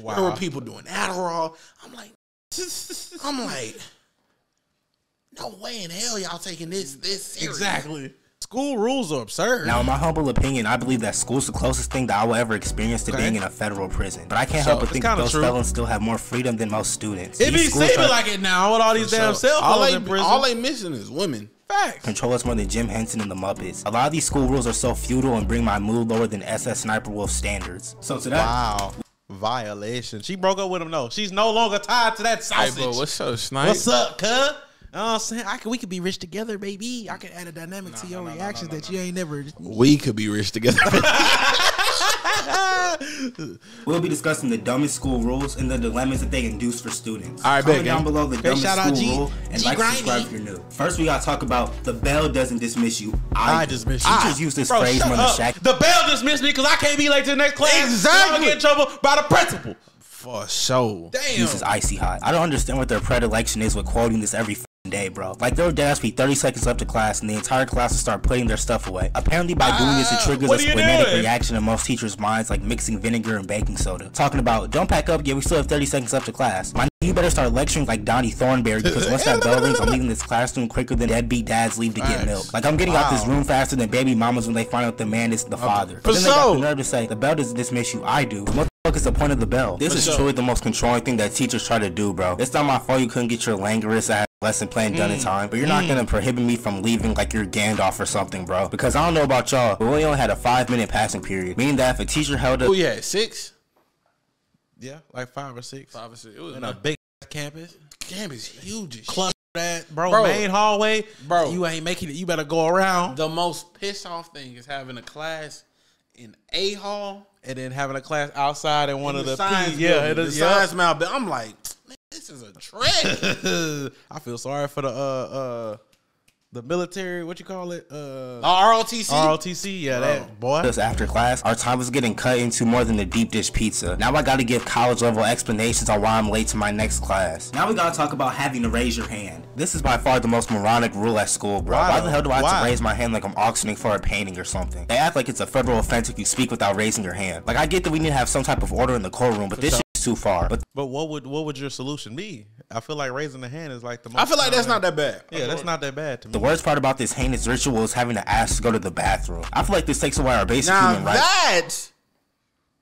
Wow. There were people doing Adderall. I'm like, I'm like, no way in hell y'all taking this this serious. Exactly. School rules are absurd. Now, in my humble opinion, I believe that school's the closest thing that I will ever experience to okay. being in a federal prison. But I can't so, help but think that those true. felons still have more freedom than most students. It these be seeming like it now with all these so, damn cell phones in prison. All they missing is women. Facts. Control us more than Jim Henson and the Muppets. A lot of these school rules are so futile and bring my mood lower than S S Sniper Wolf standards. So today, wow. Violation. She broke up with him, though. She's no longer tied to that sausage. Hey, bro, what's up, Snipe? What's up, cuz? You know what I'm saying? I could, we could be rich together, baby. I could add a dynamic no, to your no, reactions no, no, no, that no. you ain't never. We could be rich together. We'll be discussing the dumbest school rules and the dilemmas that they induce for students. All right, comment down below the dumbest school rule and like and subscribe if you're new. First, we gotta talk about the bell doesn't dismiss you. I, I dismiss you. Teachers use this phrase when the shack. The bell dismissed me because I can't be late to the next class. Exactly. I'm gonna get in trouble by the principal. For sure. Damn. This is icy hot. I don't understand what their predilection is with quoting this every day, bro. Like, there would just be thirty seconds left to class and the entire class would start putting their stuff away. Apparently by uh, doing this, it triggers a splenetic reaction in most teachers' minds, like mixing vinegar and baking soda. Talking about, don't pack up, yeah, we still have thirty seconds left to class. My you better start lecturing like Donnie Thornberry, because once that bell rings, I'm leaving this classroom quicker than deadbeat dads leave to get milk. Like, I'm getting wow. out this room faster than baby mamas when they find out the man is the okay. father. But then they got the nerve to say, the bell doesn't dismiss you, I do. What is the point of the bell? This For is sure. truly the most controlling thing that teachers try to do, bro. It's not my fault you couldn't get your languorous ass lesson plan done mm. in time, but you're mm. not gonna prohibit me from leaving like you're Gandalf or something, bro. Because I don't know about y'all, but we only had a five minute passing period, meaning that if a teacher held up, oh yeah, six, yeah, like five or six, five or six. It was in a big campus. Campus huge, club that, bro, bro. Main hallway, bro. You ain't making it. You better go around. The most pissed off thing is having a class in a hall and then having a class outside in one in of the, the P's. Yeah, the science mouth. I'm like, man, this is a trick. I feel sorry for the uh uh the military. What you call it? Uh, R O T C. R O T C. Yeah, bro. That boy. Just after class, our time was getting cut into more than the deep dish pizza. Now I got to give college level explanations on why I'm late to my next class. Now we got to talk about having to raise your hand. This is by far the most moronic rule at school, bro. Why, why the hell do I have why? to raise my hand like I'm auctioning for a painting or something? They act like it's a federal offense if you speak without raising your hand. Like, I get that we need to have some type of order in the courtroom, but this shit is too far. But, but what would what would your solution be? I feel like raising the hand is like the most. I feel like that's not that bad. Yeah, that's not that bad to me. The worst part about this heinous ritual is having to ask to go to the bathroom. I feel like this takes away our basic now human rights. That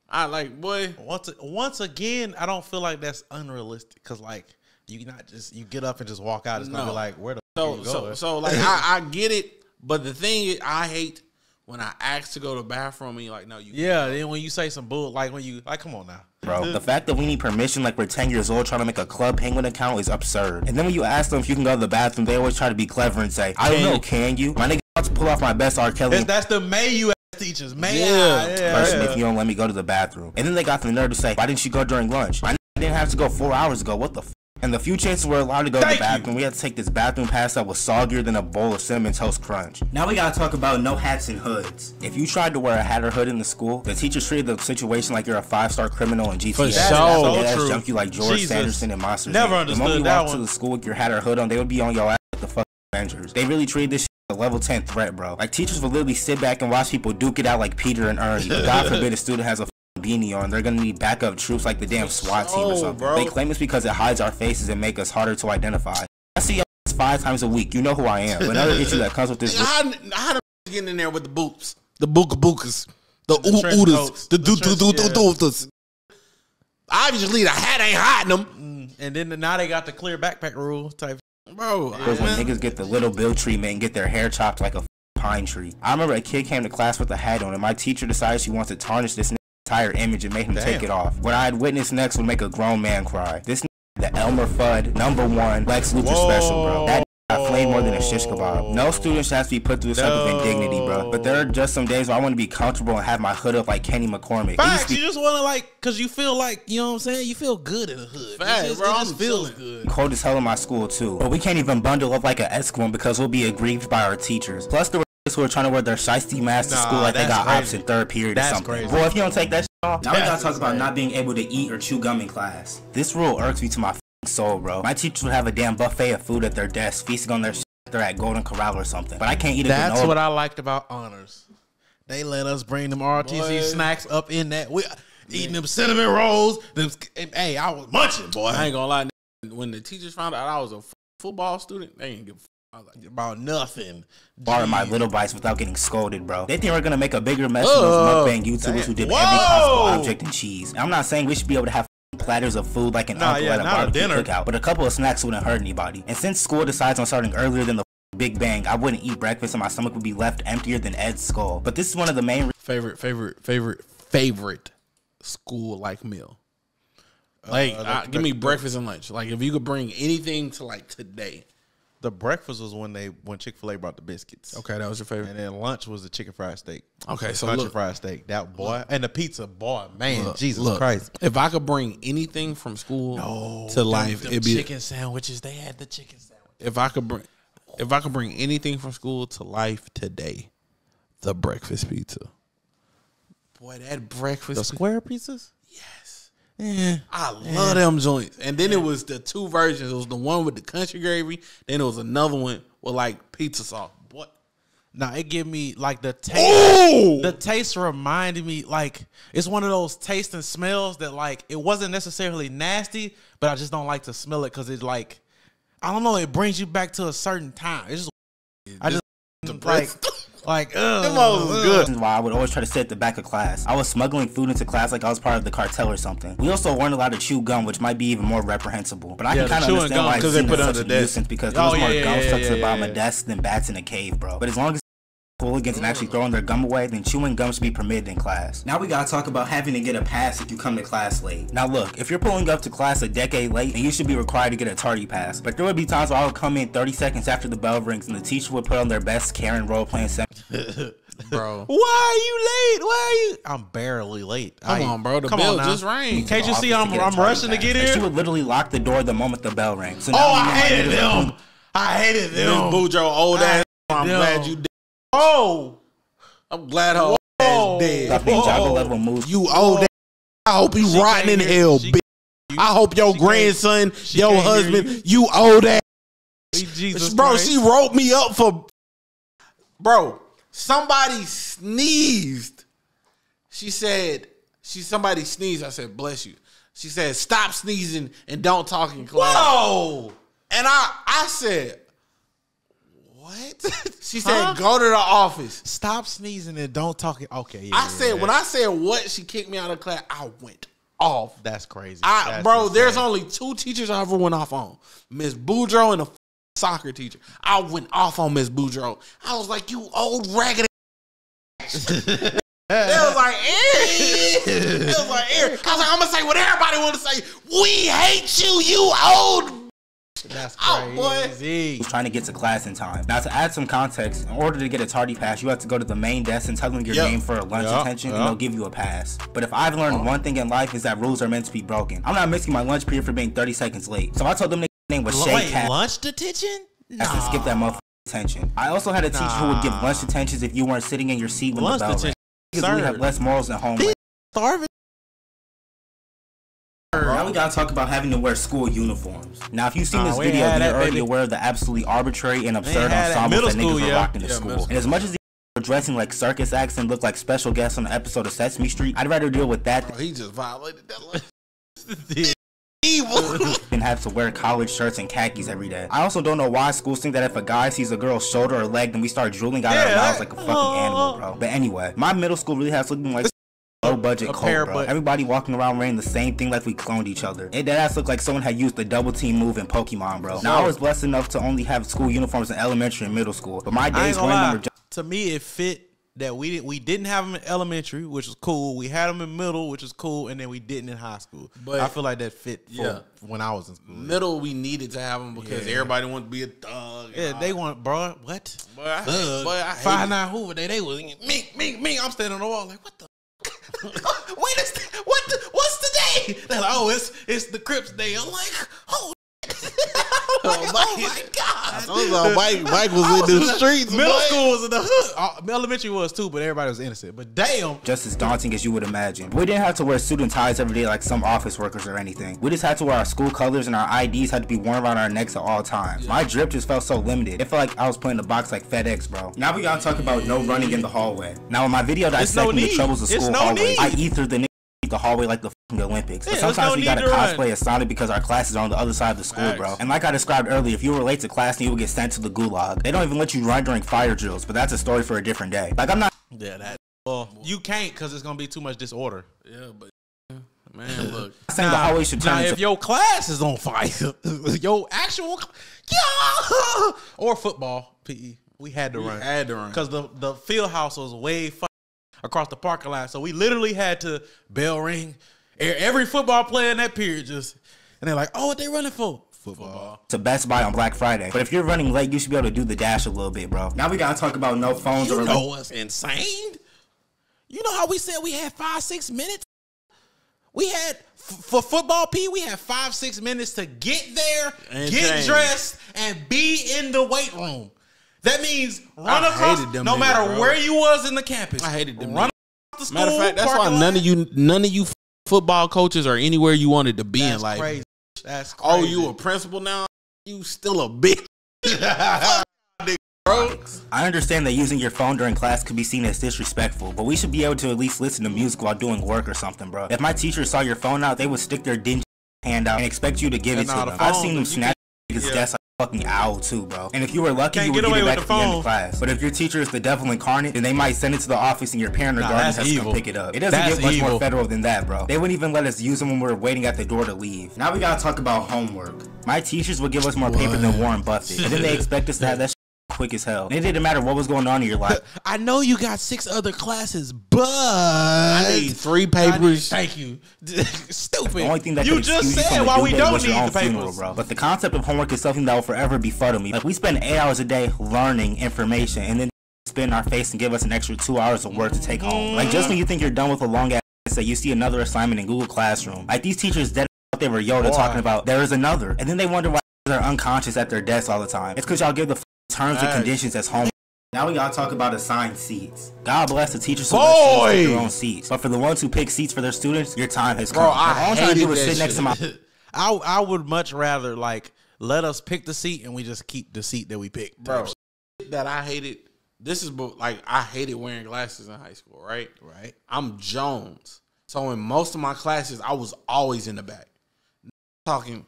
I like, boy. Once once again, I don't feel like that's unrealistic, because like, you not just you get up and just walk out. It's no. gonna be like, where the so f you so, so like I, I get it, but the thing is, I hate when I ask to go to the bathroom and you're like, no, you yeah. Then when you say some bull, like when you like, come on now, bro. The fact that we need permission, like we're ten years old, trying to make a Club Penguin account is absurd. And then when you ask them if you can go to the bathroom, they always try to be clever and say, I don't know, can you? My nigga about to pull off my best R. Kelly. That's, that's the may you. Teachers, man. Yeah. Yeah, person, yeah. if you don't let me go to the bathroom. And then they got the nerve to say, why didn't you go during lunch? My nigga didn't have to go four hours ago. What the. F And the few chances we're allowed to go Thank to the bathroom, you. we had to take this bathroom pass that was soggier than a bowl of Cinnamon Toast Crunch. Now we gotta talk about no hats and hoods. If you tried to wear a hat or hood in the school, the teachers treated the situation like you're a five-star criminal in G T A. For sure. They so junk you like George Jesus. Sanderson and Monsters. Never Incorporated understood that one. The moment you walked to the school with your hat or hood on, they would be on your ass like the fucking Avengers. They really treated this shit as a level ten threat, bro. Like, teachers would literally sit back and watch people duke it out like Peter and Ernie. God forbid a student has a beanie on, they're gonna need backup troops like the damn SWAT team or something. Bro. They claim it's because it hides our faces and make us harder to identify. I see y'all five times a week. You know who I am. But another issue that comes with this. How, how the getting in there with the boots, the booka bookas, the ooh-ootas, the do do do do dootas. Obviously, the hat ain't hiding them. And then now they got the clear backpack rule type. Bro, because when niggas get the little bill treatment and get their hair chopped like a pine tree. I remember a kid came to class with a hat on, and my teacher decided she wants to tarnish this entire image and made him Damn. take it off. What I had witnessed next would make a grown man cry. This n the Elmer Fudd number one Lex Luthor Whoa. special, bro. That got flayed more than a shish kebab. No student should have to be put through this no. type of indignity, bro. But there are just some days where I want to be comfortable and have my hood up like Kenny McCormick. Facts, you just want to like, cause you feel like, you know what I'm saying? You feel good in the hood. Facts, it just, bro, it just feels good. Cold as hell in my school too, but we can't even bundle up like an Eskimo because we'll be aggrieved by our teachers. Plus the kids who are trying to wear their shiesty masks nah, to school like they got crazy. Ops in third period that's or something. Crazy. Boy, if you don't take that shit off. Now we gotta talk about not being able to eat or chew gum in class. This rule irks me to my soul, bro. My teachers would have a damn buffet of food at their desk, feasting on their shit if they're at Golden Corral or something. But I can't eat a That's granola. What I liked about honors. They let us bring them R T C boy. Snacks up in that. We eating them cinnamon rolls. Them, hey, I was munching, boy. I ain't gonna lie. When the teachers found out I was a football student, they didn't give a fuck. I was like, about nothing. Borrowing my little bites without getting scolded, bro. They think we're gonna make a bigger mess of those mukbang YouTubers who dip every possible object in cheese. I'm not saying we should be able to have platters of food like an nah, uncle yeah, at a barbecue a cookout, but a couple of snacks wouldn't hurt anybody. And since school decides on starting earlier than the Big Bang, I wouldn't eat breakfast and my stomach would be left emptier than Ed's skull. But this is one of the main favorite, favorite, favorite, favorite school-like meal. Like, uh, I, give me breakfast and lunch. Like, if you could bring anything to, like, today. The breakfast was when they when Chick-fil-A brought the biscuits. Okay, that was your favorite. And then lunch was the chicken fried steak. Okay, so lunch look, fried steak. That boy. Look, and the pizza, boy. Man, look, Jesus look, Christ. If I could bring anything from school no, to life, them, them it'd be chicken sandwiches. They had the chicken sandwich. If I could bring if I could bring anything from school to life today, the breakfast pizza. Boy, that breakfast. The square pizzas? Yes. Yeah, I love yeah. them joints. And then yeah. it was the two versions. It was the one with the country gravy. Then it was another one with like pizza sauce. What? Now nah, it give me like the taste. Ooh! The taste reminded me like it's one of those tastes and smells that like it wasn't necessarily nasty, but I just don't like to smell it because it's like I don't know. It brings you back to a certain time. It's just it's I just depressed. Like, Like, ugh, was good. This is why I would always try to sit at the back of class. I was smuggling food into class like I was part of the cartel or something. We also weren't allowed to chew gum, which might be even more reprehensible. But I yeah, can kind of understand gum, why it's seen as such a nuisance because there oh, was yeah, more yeah, gum yeah, stuck yeah, to the bottom yeah. of desks than bats in a cave, bro. But as long as hooligans and actually throwing their gum away, then chewing gum should be permitted in class. Now we gotta talk about having to get a pass if you come to class late. Now look, if you're pulling up to class a decade late, then you should be required to get a tardy pass. But there would be times where I would come in thirty seconds after the bell rings and the teacher would put on their best Karen role-playing set. Bro. Why are you late? Why are you? I'm barely late. Come I, on, bro. The bell just rang. Can't you see I'm, I'm rushing pass. to get here? And she would literally lock the door the moment the bell rang. So oh, I hated them. Like, I hated them. This Boudreaux old I ass. I'm them. glad you did. Oh, I'm glad her ass dead. Stop being Jogger level moves. You old ass. I hope you rotting in hell, bitch. I hope your grandson, your husband, you. you old ass. Jesus bro, Christ. She wrote me up for. Bro, somebody sneezed. She said, she somebody sneezed. I said, bless you. She said, stop sneezing and don't talk in class. Whoa. And I, I said, what? She said, huh? Go to the office. Stop sneezing and don't talk. Okay. Yeah, I said, yeah. when I said what, she kicked me out of class. I went off. That's crazy. I, That's bro, insane. There's only two teachers I ever went off on. Miss Boudreaux and a soccer teacher. I went off on Miss Boudreaux. I was like, you old raggedy ass. They was like, eh. They was like, eh. I was like, I'm going to say what everybody want to say. We hate you, you old. That's crazy. Oh, boy. Trying to get to class in time. Now, to add some context, in order to get a tardy pass, you have to go to the main desk and tell them your yep. name for a lunch yep. attention, yep. and they'll give you a pass. But if I've learned oh. one thing in life is that rules are meant to be broken. I'm not missing my lunch period for being thirty seconds late. So I told them the name was Shay Wait, Cat. lunch detention? Nah. I said skip that motherfucking attention. I also had a nah. teacher who would give lunch detentions if you weren't sitting in your seat when lunch the bell rang. Because we have less morals than home. Starving. Now we gotta talk about having to wear school uniforms. Now, if you've seen nah, this video, you're already baby. aware of the absolutely arbitrary and absurd ensembles that, that school, niggas yeah. are locked into yeah, school. And as much as these are dressing like circus acts and look like special guests on an episode of Sesame Street, I'd rather deal with that. Bro, he just violated that line. And have to wear college shirts and khakis every day. I also don't know why schools think that if a guy sees a girl's shoulder or leg, then we start drooling out yeah, our mouths like a fucking oh. animal, bro. But anyway, my middle school really has looking like low budget cold, bro. Everybody walking around wearing the same thing like we cloned each other. It that ass looked like someone had used the double team move in Pokemon, bro. Now I was blessed enough to only have school uniforms in elementary and middle school, but my days wearing them were. To me, it fit that we didn't we didn't have them in elementary, which was cool. We had them in middle, which was cool, and then we didn't in high school. But I feel like that fit for yeah. when I was in school. Middle, we needed to have them because yeah. everybody wanted to be a thug. Yeah, all. they want bro. What? Boy, I, thug. Boy, I five nine Hoover. They they was me me me. I'm standing on the wall like what the. Wait, it's the, what? The, what's the day? They're like, oh, it's it's the Crips Day. I'm like, oh, like, oh, my, oh my god! So Mike, Mike was, was in the streets. Middle Mike. school was in the hood. Uh, elementary was too, but everybody was innocent. But damn, just as daunting as you would imagine. We didn't have to wear suit and ties every day like some office workers or anything. We just had to wear our school colors, and our I Ds had to be worn around our necks at all times. Yeah. My drip just felt so limited. It felt like I was playing the box like FedEx, bro. Now we gotta talk about no running in the hallway. Now in my video dissecting no the troubles of school no hallways, I ethered the the hallway like the Olympics. But sometimes no we gotta to cosplay as Sonic because our classes are on the other side of the school, Facts. bro. And like I described earlier, if you were late to class, then you would get sent to the gulag. They don't even let you run during fire drills, but that's a story for a different day. Like I'm not. Yeah, that. Well, you can't because it's gonna be too much disorder. Yeah, but man, look. I'm saying now, the hallway should turn. Now, if your class is on fire, your actual, yeah, or football P E, we had to we run. Had to run because the the field house was way far across the parking lot, so we literally had to bell ring. Every football player in that period just, and they're like, oh, what they running for? Football. To Best Buy on Black Friday. But if you're running late, you should be able to do the dash a little bit, bro. Now we gotta talk about no phones or... You know what's insane? You know how we said we had five, six minutes? We had, for football P, we had five, six minutes to get there, and get change. dressed, and be in the weight room. That means run I across, no niggas, matter bro. where you was in the campus. I hated them Run across the school. Matter of fact, that's why none of you, none of you football coaches are anywhere you wanted to be that's in life. Crazy. That's crazy. Oh, you a principal now? You still a bitch. Bro. I understand that using your phone during class could be seen as disrespectful, but we should be able to at least listen to music while doing work or something, bro. If my teacher saw your phone out, they would stick their dingy hand out and expect you to give and it to the them. Phone, I've seen them snatch his yeah. desk like a fucking owl too, bro. And if you were lucky, you, you would get, get it back at the end of class. But if your teacher is the devil incarnate, then they might send it to the office and your parent or nah, guardian has to come pick it up. It doesn't that's get much evil. more federal than that, bro. They wouldn't even let us use them when we were waiting at the door to leave. Now we gotta talk about homework. My teachers would give us more what? paper than Warren Buffett, and then they expect us to have that quick as hell. And it didn't matter what was going on in your life. I know you got six other classes, but I need three papers. I need, thank you. Stupid. The only thing that you just said why we don't need the papers, funeral, bro. But the concept of homework is something that will forever befuddle me. Like we spend eight hours a day learning information, and then spin our face and give us an extra two hours of work to take home. Like just when you think you're done with a long ass, that you see another assignment in Google Classroom. Like these teachers that they were Yoda Boy. talking about there is another, and then they wonder why they're unconscious at their desks all the time. It's because y'all give the terms and conditions as homework. Now we gotta talk about assigned seats. God bless the teachers who let students pick their own seats, but for the ones who pick seats for their students, your time has come. Bro, I all trying to do is sit next to my. I I would much rather like let us pick the seat and we just keep the seat that we picked. Bro, that I hated. This is like I hated wearing glasses in high school. Right, right. I'm Jones, so in most of my classes, I was always in the back talking.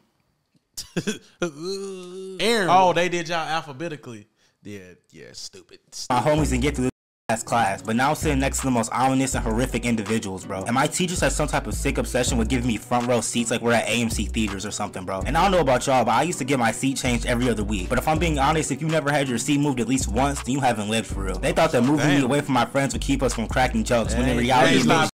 Aaron. Oh, they did y'all alphabetically. Yeah, yeah, stupid, stupid. My homies didn't get to this last class, but now I'm sitting next to the most ominous and horrific individuals, bro. And my teachers had some type of sick obsession with giving me front row seats like we're at A M C theaters or something, bro. And I don't know about y'all, but I used to get my seat changed every other week. But if I'm being honest, if you never had your seat moved at least once, then you haven't lived for real. They thought that moving Damn. me away from my friends would keep us from cracking jokes, hey, when in reality it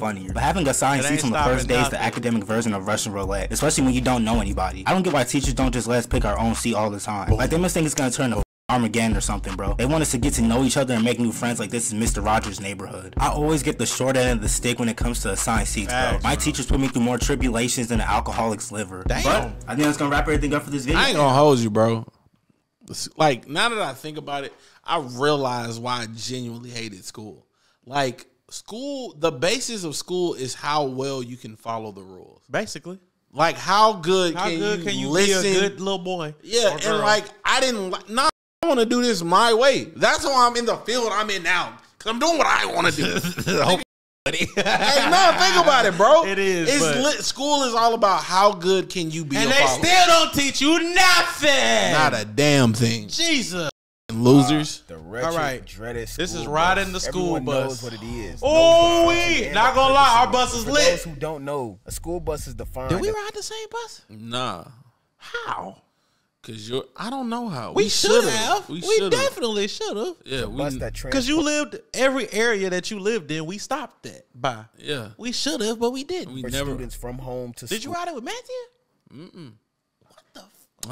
funnier. But having assigned seats on the first day is the academic version of Russian roulette, especially when you don't know anybody. I don't get why teachers don't just let us pick our own seat all the time. Like they must think it's gonna turn to Armageddon or something, bro. They want us to get to know each other and make new friends like this is Mister Rogers' neighborhood. I always get the short end of the stick when it comes to assigned seats, bro. My teachers put me through more tribulations than an alcoholic's liver. Damn. But I think that's gonna wrap everything up for this video. I ain't gonna hold you, bro. Like now that I think about it, I realize why I genuinely hated school. Like school, the basis of school is how well you can follow the rules. Basically. Like, how good, how can, good you can you listen? Be a good little boy? Yeah, and girl. like, I didn't, like, nah, I want to do this my way. That's why I'm in the field I'm in now. Because I'm doing what I want to do. Hope hey, no, think about it, bro. It is. It's but... lit. School is all about how good can you be. And a they follower. still don't teach you nothing. Not a damn thing. Jesus. Losers. Uh, the wretched, all right. dreaded school This is riding bus. the school Everyone bus. knows what it is. Oh, we not gonna lie, our bus is For lit. Those who don't know, a school bus is defined. Did we ride the same bus? Nah. How? Cause you're. I don't know how. We, we should have. We, we definitely should have. Yeah. The we, bus that Cause you lived every area that you lived in. We stopped that by. Yeah. We should have, but we didn't. We For never. Students from home to. Did school. you ride it with Matthew? Mm-mm.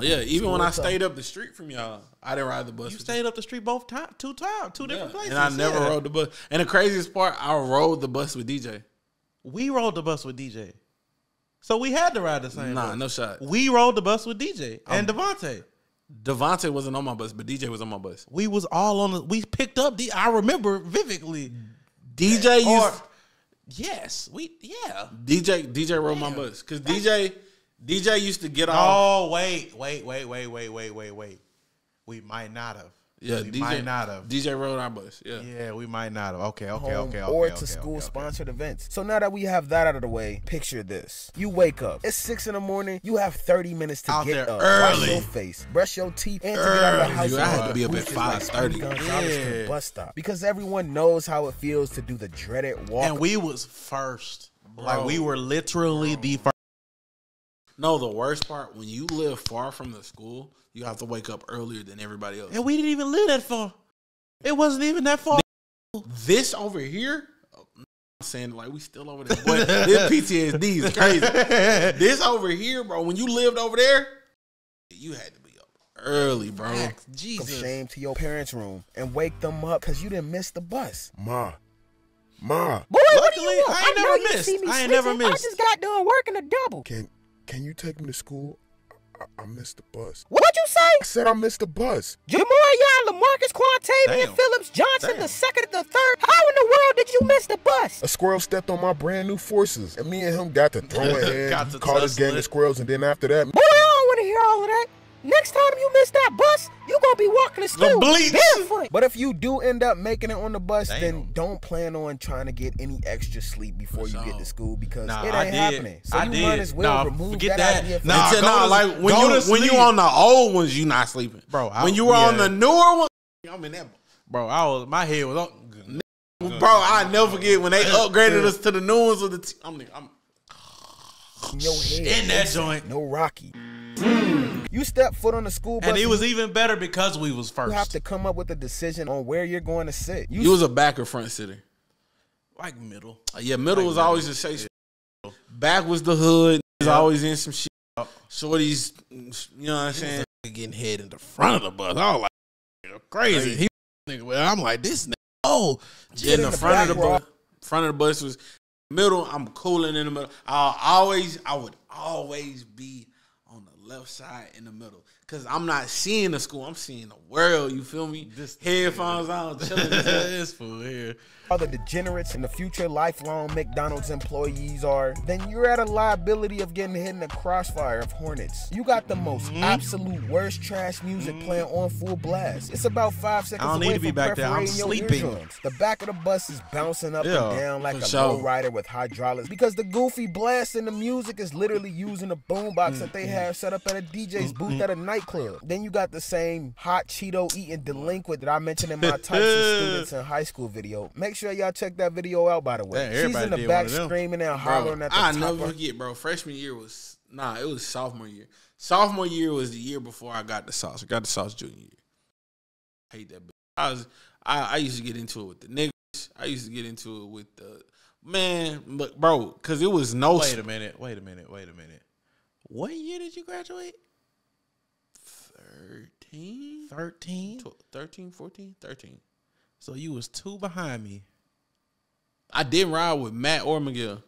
Yeah, even when I stayed up the street from y'all, I didn't ride the bus. You stayed up the street both times, two times, two different places. And I never rode the bus. And the craziest part, I rode the bus with D J. We rode the bus with D J. So we had to ride the same bus. Nah, no shot. We rode the bus with D J and Devontae. Devontae wasn't on my bus, but D J was on my bus. We was all on the, we picked up D. I remember vividly. D J or, used yes, we yeah. D J D J rode my bus because D J D J used to get off. Oh wait wait wait wait wait wait wait wait. We might not have. Yeah, we D J might not have. D J rode our bus. Yeah, yeah, we might not have. Okay, okay, Home okay, okay. Or okay, to okay, school okay, sponsored okay. events. So now that we have that out of the way, picture this: you wake up. It's six in the morning. You have thirty minutes to out get up, early. Wash your face, brush your teeth, and early. to get out of the house. You had to, to be up at five thirty. Like yeah. Bus stop because everyone knows how it feels to do the dreaded walk. And we was first. Bro. Like we were literally Bro. the first. No, the worst part, when you live far from the school, you have to wake up earlier than everybody else. And we didn't even live that far. It wasn't even that far. This over here, I'm saying like we still over there. But this P T S D is crazy. This over here, bro, when you lived over there, you had to be up early, bro. Jesus. Shame to your parents' room and wake them up because you didn't miss the bus. Ma. Ma. Boy, Luckily, what do you want? I ain't I never missed. I switching. ain't never missed. I just got done working a double. Can't. Can you take me to school? I, I missed the bus. What'd you say? I said I missed the bus. Jamorian, LaMarcus, Quantavian, Phillips, Johnson, Damn. the second, the third. How in the world did you miss the bus? A squirrel stepped on my brand new forces, and me and him got to throwing hands. We caught this gang of squirrels, and then after that, boy, I don't want to hear all of that. Next time you miss that bus, you're going to be walking to school. The but if you do end up making it on the bus, Damn. then don't plan on trying to get any extra sleep before so, you get to school because nah, it ain't I did. happening. So I you did. might as well nah, remove forget that, that idea from nah, nah, to, like when you when you on the old ones, you not sleeping. Bro, I, when you were yeah. on the newer ones, I'm in that. Bro, I was, my head was on. Good. Bro, I never forget when they upgraded us to the new ones. With the t I'm, I'm in, your head, in that joint. No Rocky. Mm. You step foot on the school bus, and it was even better because we was first. You have to come up with a decision on where you're going to sit. You, you was a back or front sitter, like middle. Uh, yeah, middle like was middle. always the shit. Yeah. Back was the hood. Was yeah. always in some shit. Shorties, you know what I'm saying? Getting head in the front of the bus. I was like, you're crazy. He, well, I'm like this. Nigga. Oh, yeah, in, in the, the front of the bus. Front of the bus was middle. I'm cooling in the middle. I always, I would always be. Left side in the middle, cause I'm not seeing the school, I'm seeing the world. You feel me? Just headphones on, chilling. It's for here. All the degenerates and the future lifelong McDonald's employees are. Then you're at a liability of getting hit in the crossfire of hornets. You got the most mm-hmm. absolute worst trash music mm-hmm. playing on full blast. It's about five seconds. I don't away need to be back there. I'm sleeping. The back of the bus is bouncing up yeah, and down like a sure. low rider with hydraulics because the goofy blast in the music is literally using the boombox mm-hmm. that they have set up. Up at a D J's booth mm-hmm. at a nightclub. Then you got the same hot Cheeto eating delinquent that I mentioned in my Tyson students in high school video. Make sure y'all check that video out, by the way. Damn, she's in the back screaming and hollering bro, at the I top. I never forget, bro. Freshman year was nah, it was sophomore year. Sophomore year was the year before I got the sauce. I got the sauce junior year. I hate that. Bitch. I was I, I used to get into it with the niggas. I used to get into it with the man, but bro, because it was no. Wait a minute. Wait a minute. Wait a minute. What year did you graduate? thirteen? thirteen? thirteen, fourteen? thirteen. So you was two behind me. I didn't ride with Matt or Miguel.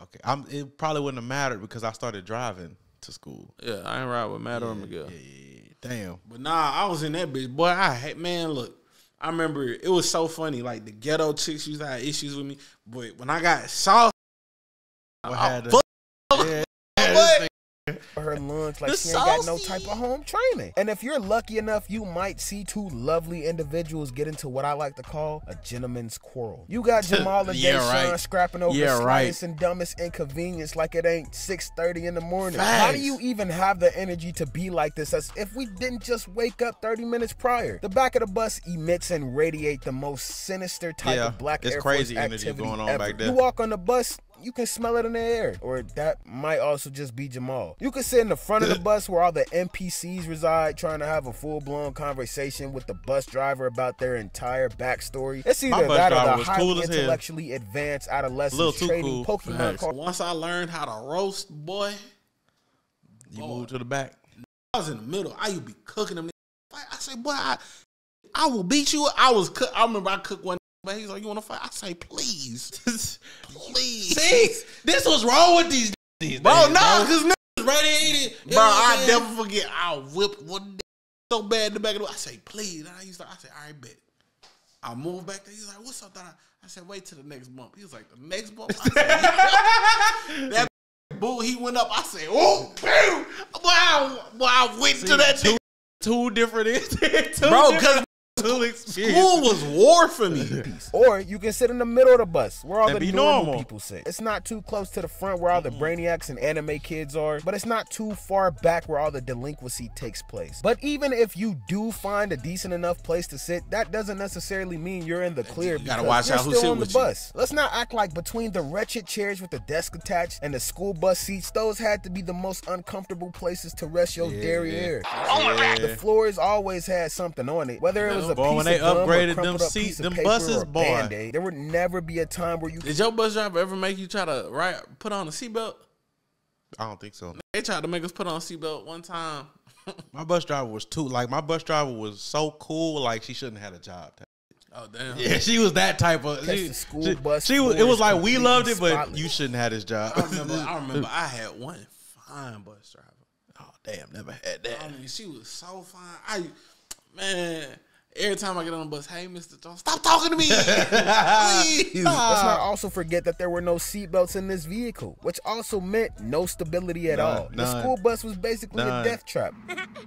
Okay. I'm, it probably wouldn't have mattered because I started driving to school. Yeah, I ain't ride with Matt yeah, or Miguel. Yeah, yeah, yeah. Damn. But nah, I was in that bitch. Boy, I hate, man, look. I remember it was so funny. Like, the ghetto chicks used to have issues with me. But when I got soft, I, I had a, yeah, what? Her lunch like she ain't got no type of home training. And if you're lucky enough, you might see two lovely individuals get into what I like to call a gentleman's quarrel. You got Jamal and yeah, Deshaun right. scrapping over yeah, the slightest right. and dumbest inconvenience like it ain't six thirty in the morning. Facts. How do you even have the energy to be like this as if we didn't just wake up thirty minutes prior? The back of the bus emits and radiate the most sinister type yeah, of black Air crazy Force energy activity going on ever. Back there. You walk on the bus, you can smell it in the air. Or that might also just be Jamal. You can sit in the front of the bus where all the N P Cs reside, trying to have a full-blown conversation with the bus driver about their entire backstory. It's either that or the highly cool intellectually advanced adolescents trading cool. Pokemon cards. Once I learned how to roast, boy, you boy, moved to the back. I was in the middle. I used to be cooking them. I say, boy, I, I will beat you. I was. Cook I remember I cooked one. But he's like, you want to fight? I say, please. Please. See? This was wrong with these. these bro, no, because niggas right there. Bro, I never forget. I whipped one so bad in the back of the door. I say, please. And I used to, I said, all right, bet. I moved back there. He's like, what's up, Donna? I said, wait till the next bump. He was like, the next bump? I said, that boo, he went up. I said, oh, boom. Wow. Wow, went See, to that two, two different instances. Bro, because school was war for me. Or you can sit in the middle of the bus where all and the normal, normal people sit. It's not too close to the front where all the brainiacs and anime kids are, but it's not too far back where all the delinquency takes place. But even if you do find a decent enough place to sit, that doesn't necessarily mean you're in the clear. You gotta watch out who sit on the bus. Let's not act like between the wretched chairs with the desk attached and the school bus seats, those had to be the most uncomfortable places to rest your yeah, derriere. Yeah. The floors always had something on it, whether it was. Boy, when they upgraded them seats, them buses, boy, there would never be a time where you. Did your bus driver ever make you try to right put on a seatbelt? I don't think so. They tried to make us put on a seatbelt one time. My bus driver was too like my bus driver was so cool, like she shouldn't have had a job. Oh damn! Yeah, she was that type of. She, the school she, bus. She was. It was like we loved it, spotless. But you shouldn't have this job. I remember. I remember. I had one fine bus driver. Oh damn! Never had that. I mean, she was so fine. I man. Every time I get on the bus, hey, Mister Jones, stop talking to me. Please. Nah. Let's not also forget that there were no seatbelts in this vehicle, which also meant no stability at none, all. None. The school bus was basically none. a death trap.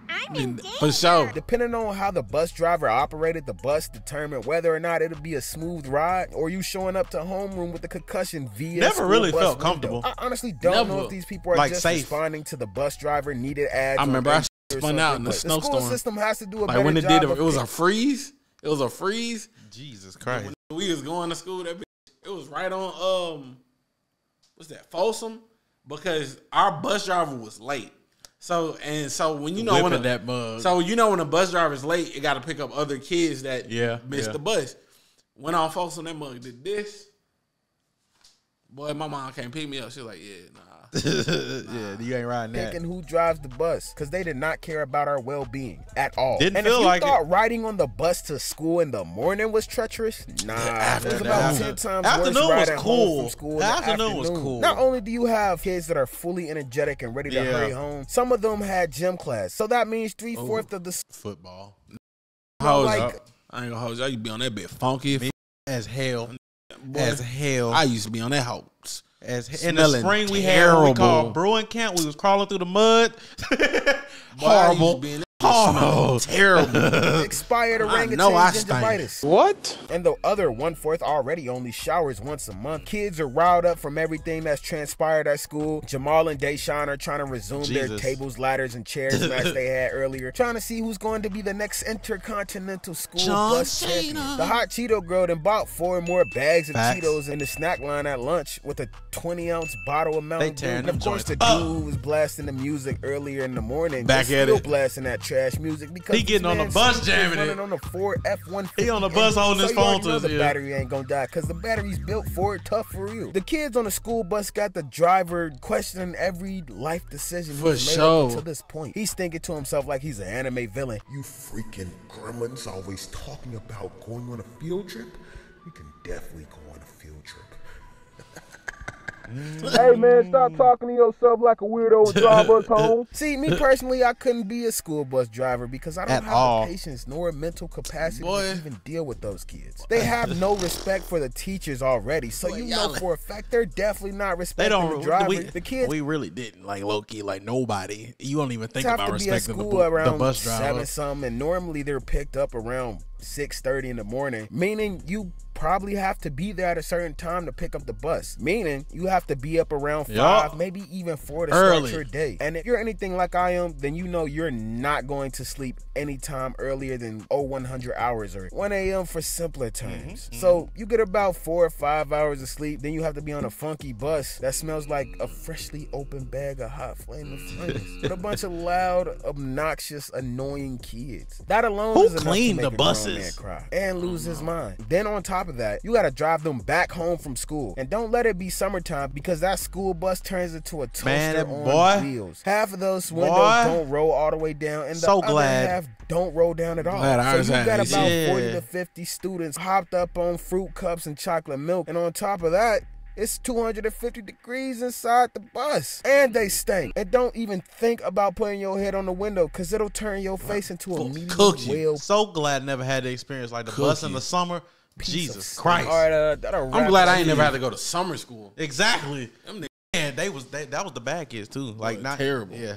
I'm in danger. For sure. Depending on how the bus driver operated the bus determined whether or not it would be a smooth ride or you showing up to homeroom with a concussion via Never really felt window. comfortable. I honestly don't Never. know if these people are like just safe. responding to the bus driver needed ads. I remember I spun out in the snowstorm. The school storm. system has to do a like better when it job did, it, it was a freeze. It was a freeze. Jesus Christ! When we was going to school, that bitch, it was right on. Um, what's that? Folsom, because our bus driver was late. So and so when you know when a, that bug. So you know when a bus driver is late, it got to pick up other kids that yeah, missed yeah. the bus. Went on Folsom, that mug did this. Boy, my mom can't pick me up. She was like, yeah, nah. yeah, you ain't riding that. Thinking who drives the bus, because they did not care about our well-being at all. Didn't and feel if you like thought it. riding on the bus to school in the morning was treacherous, nah. Yeah, after, it was about after, ten times afternoon worse was cool. School the afternoon, afternoon was cool. Not only do you have kids that are fully energetic and ready to yeah. hurry home, some of them had gym class, so that means three fourths Ooh, of the football. Hold like, up. I ain't gonna hold y'all. You be on that bit funky as hell, Boy, as hell. I used to be on that house. As in the spring we terrible. had what we called brewing camp. We was crawling through the mud. Horrible. Oh, terrible. Expired orangutan gingivitis. What? And the other one-fourth already only showers once a month. Kids are riled up from everything that's transpired at school. Jamal and Deshaun are trying to resume Jesus. their tables, ladders, and chairs match they had earlier. Trying to see who's going to be the next intercontinental school John bus champion. The hot Cheeto girl then bought four more bags of Facts. Cheetos in the snack line at lunch with a twenty-ounce bottle of Mountain Dew. And of course, the dude who was blasting the music earlier in the morning Back was at still it. blasting that trash music because he getting on the bus jamming it. On the Ford F one fifty. He on the bus holding his phone to his ear. The battery ain't gonna die because the battery's built for it, tough for real. The kids on the school bus got the driver questioning every life decision for sure. To this point, he's thinking to himself like he's an anime villain. You freaking gremlins always talking about going on a field trip. You can definitely go on a field trip. Hey man, stop talking to yourself like a weirdo and drive us home. See, me personally, I couldn't be a school bus driver because I don't At have all. the patience nor mental capacity Boy. to even deal with those kids. They have no respect for the teachers already, so Boy, you know for a fact they're definitely not respecting they don't, the driver. We, the kids, we really didn't like low key, like nobody. You don't even think about respecting the, the bus driver. Seven some, and normally they're picked up around six thirty in the morning, meaning you probably have to be there at a certain time to pick up the bus, meaning you have to be up around five, yep. maybe even four to early. start your day. And if you're anything like I am, then you know you're not going to sleep anytime earlier than oh one hundred hours or one A M for simpler times. Mm-hmm. So you get about four or five hours of sleep, then you have to be on a funky bus that smells like a freshly opened bag of hot flaming flames with a bunch of loud, obnoxious, annoying kids. That alone Who is enough to make the buses? Man cry and lose his mind. Then on top of that, you gotta drive them back home from school, and don't let it be summertime because that school bus turns into a toaster Man, on boy. wheels. Half of those windows boy. don't roll all the way down, and the so other glad. half don't roll down at all. Glad so you got about yeah. forty to fifty students hopped up on fruit cups and chocolate milk, and on top of that, It's two hundred fifty degrees inside the bus. And they stink. And don't even think about putting your head on the window because it'll turn your face into a medium. So glad I never had the experience like the Cook bus you. in the summer. Piece Jesus Christ. All right, uh, I'm glad I ain't never had to go to summer school. Exactly. Man, they was, they, that was the bad kids too. Like, not terrible. Yeah.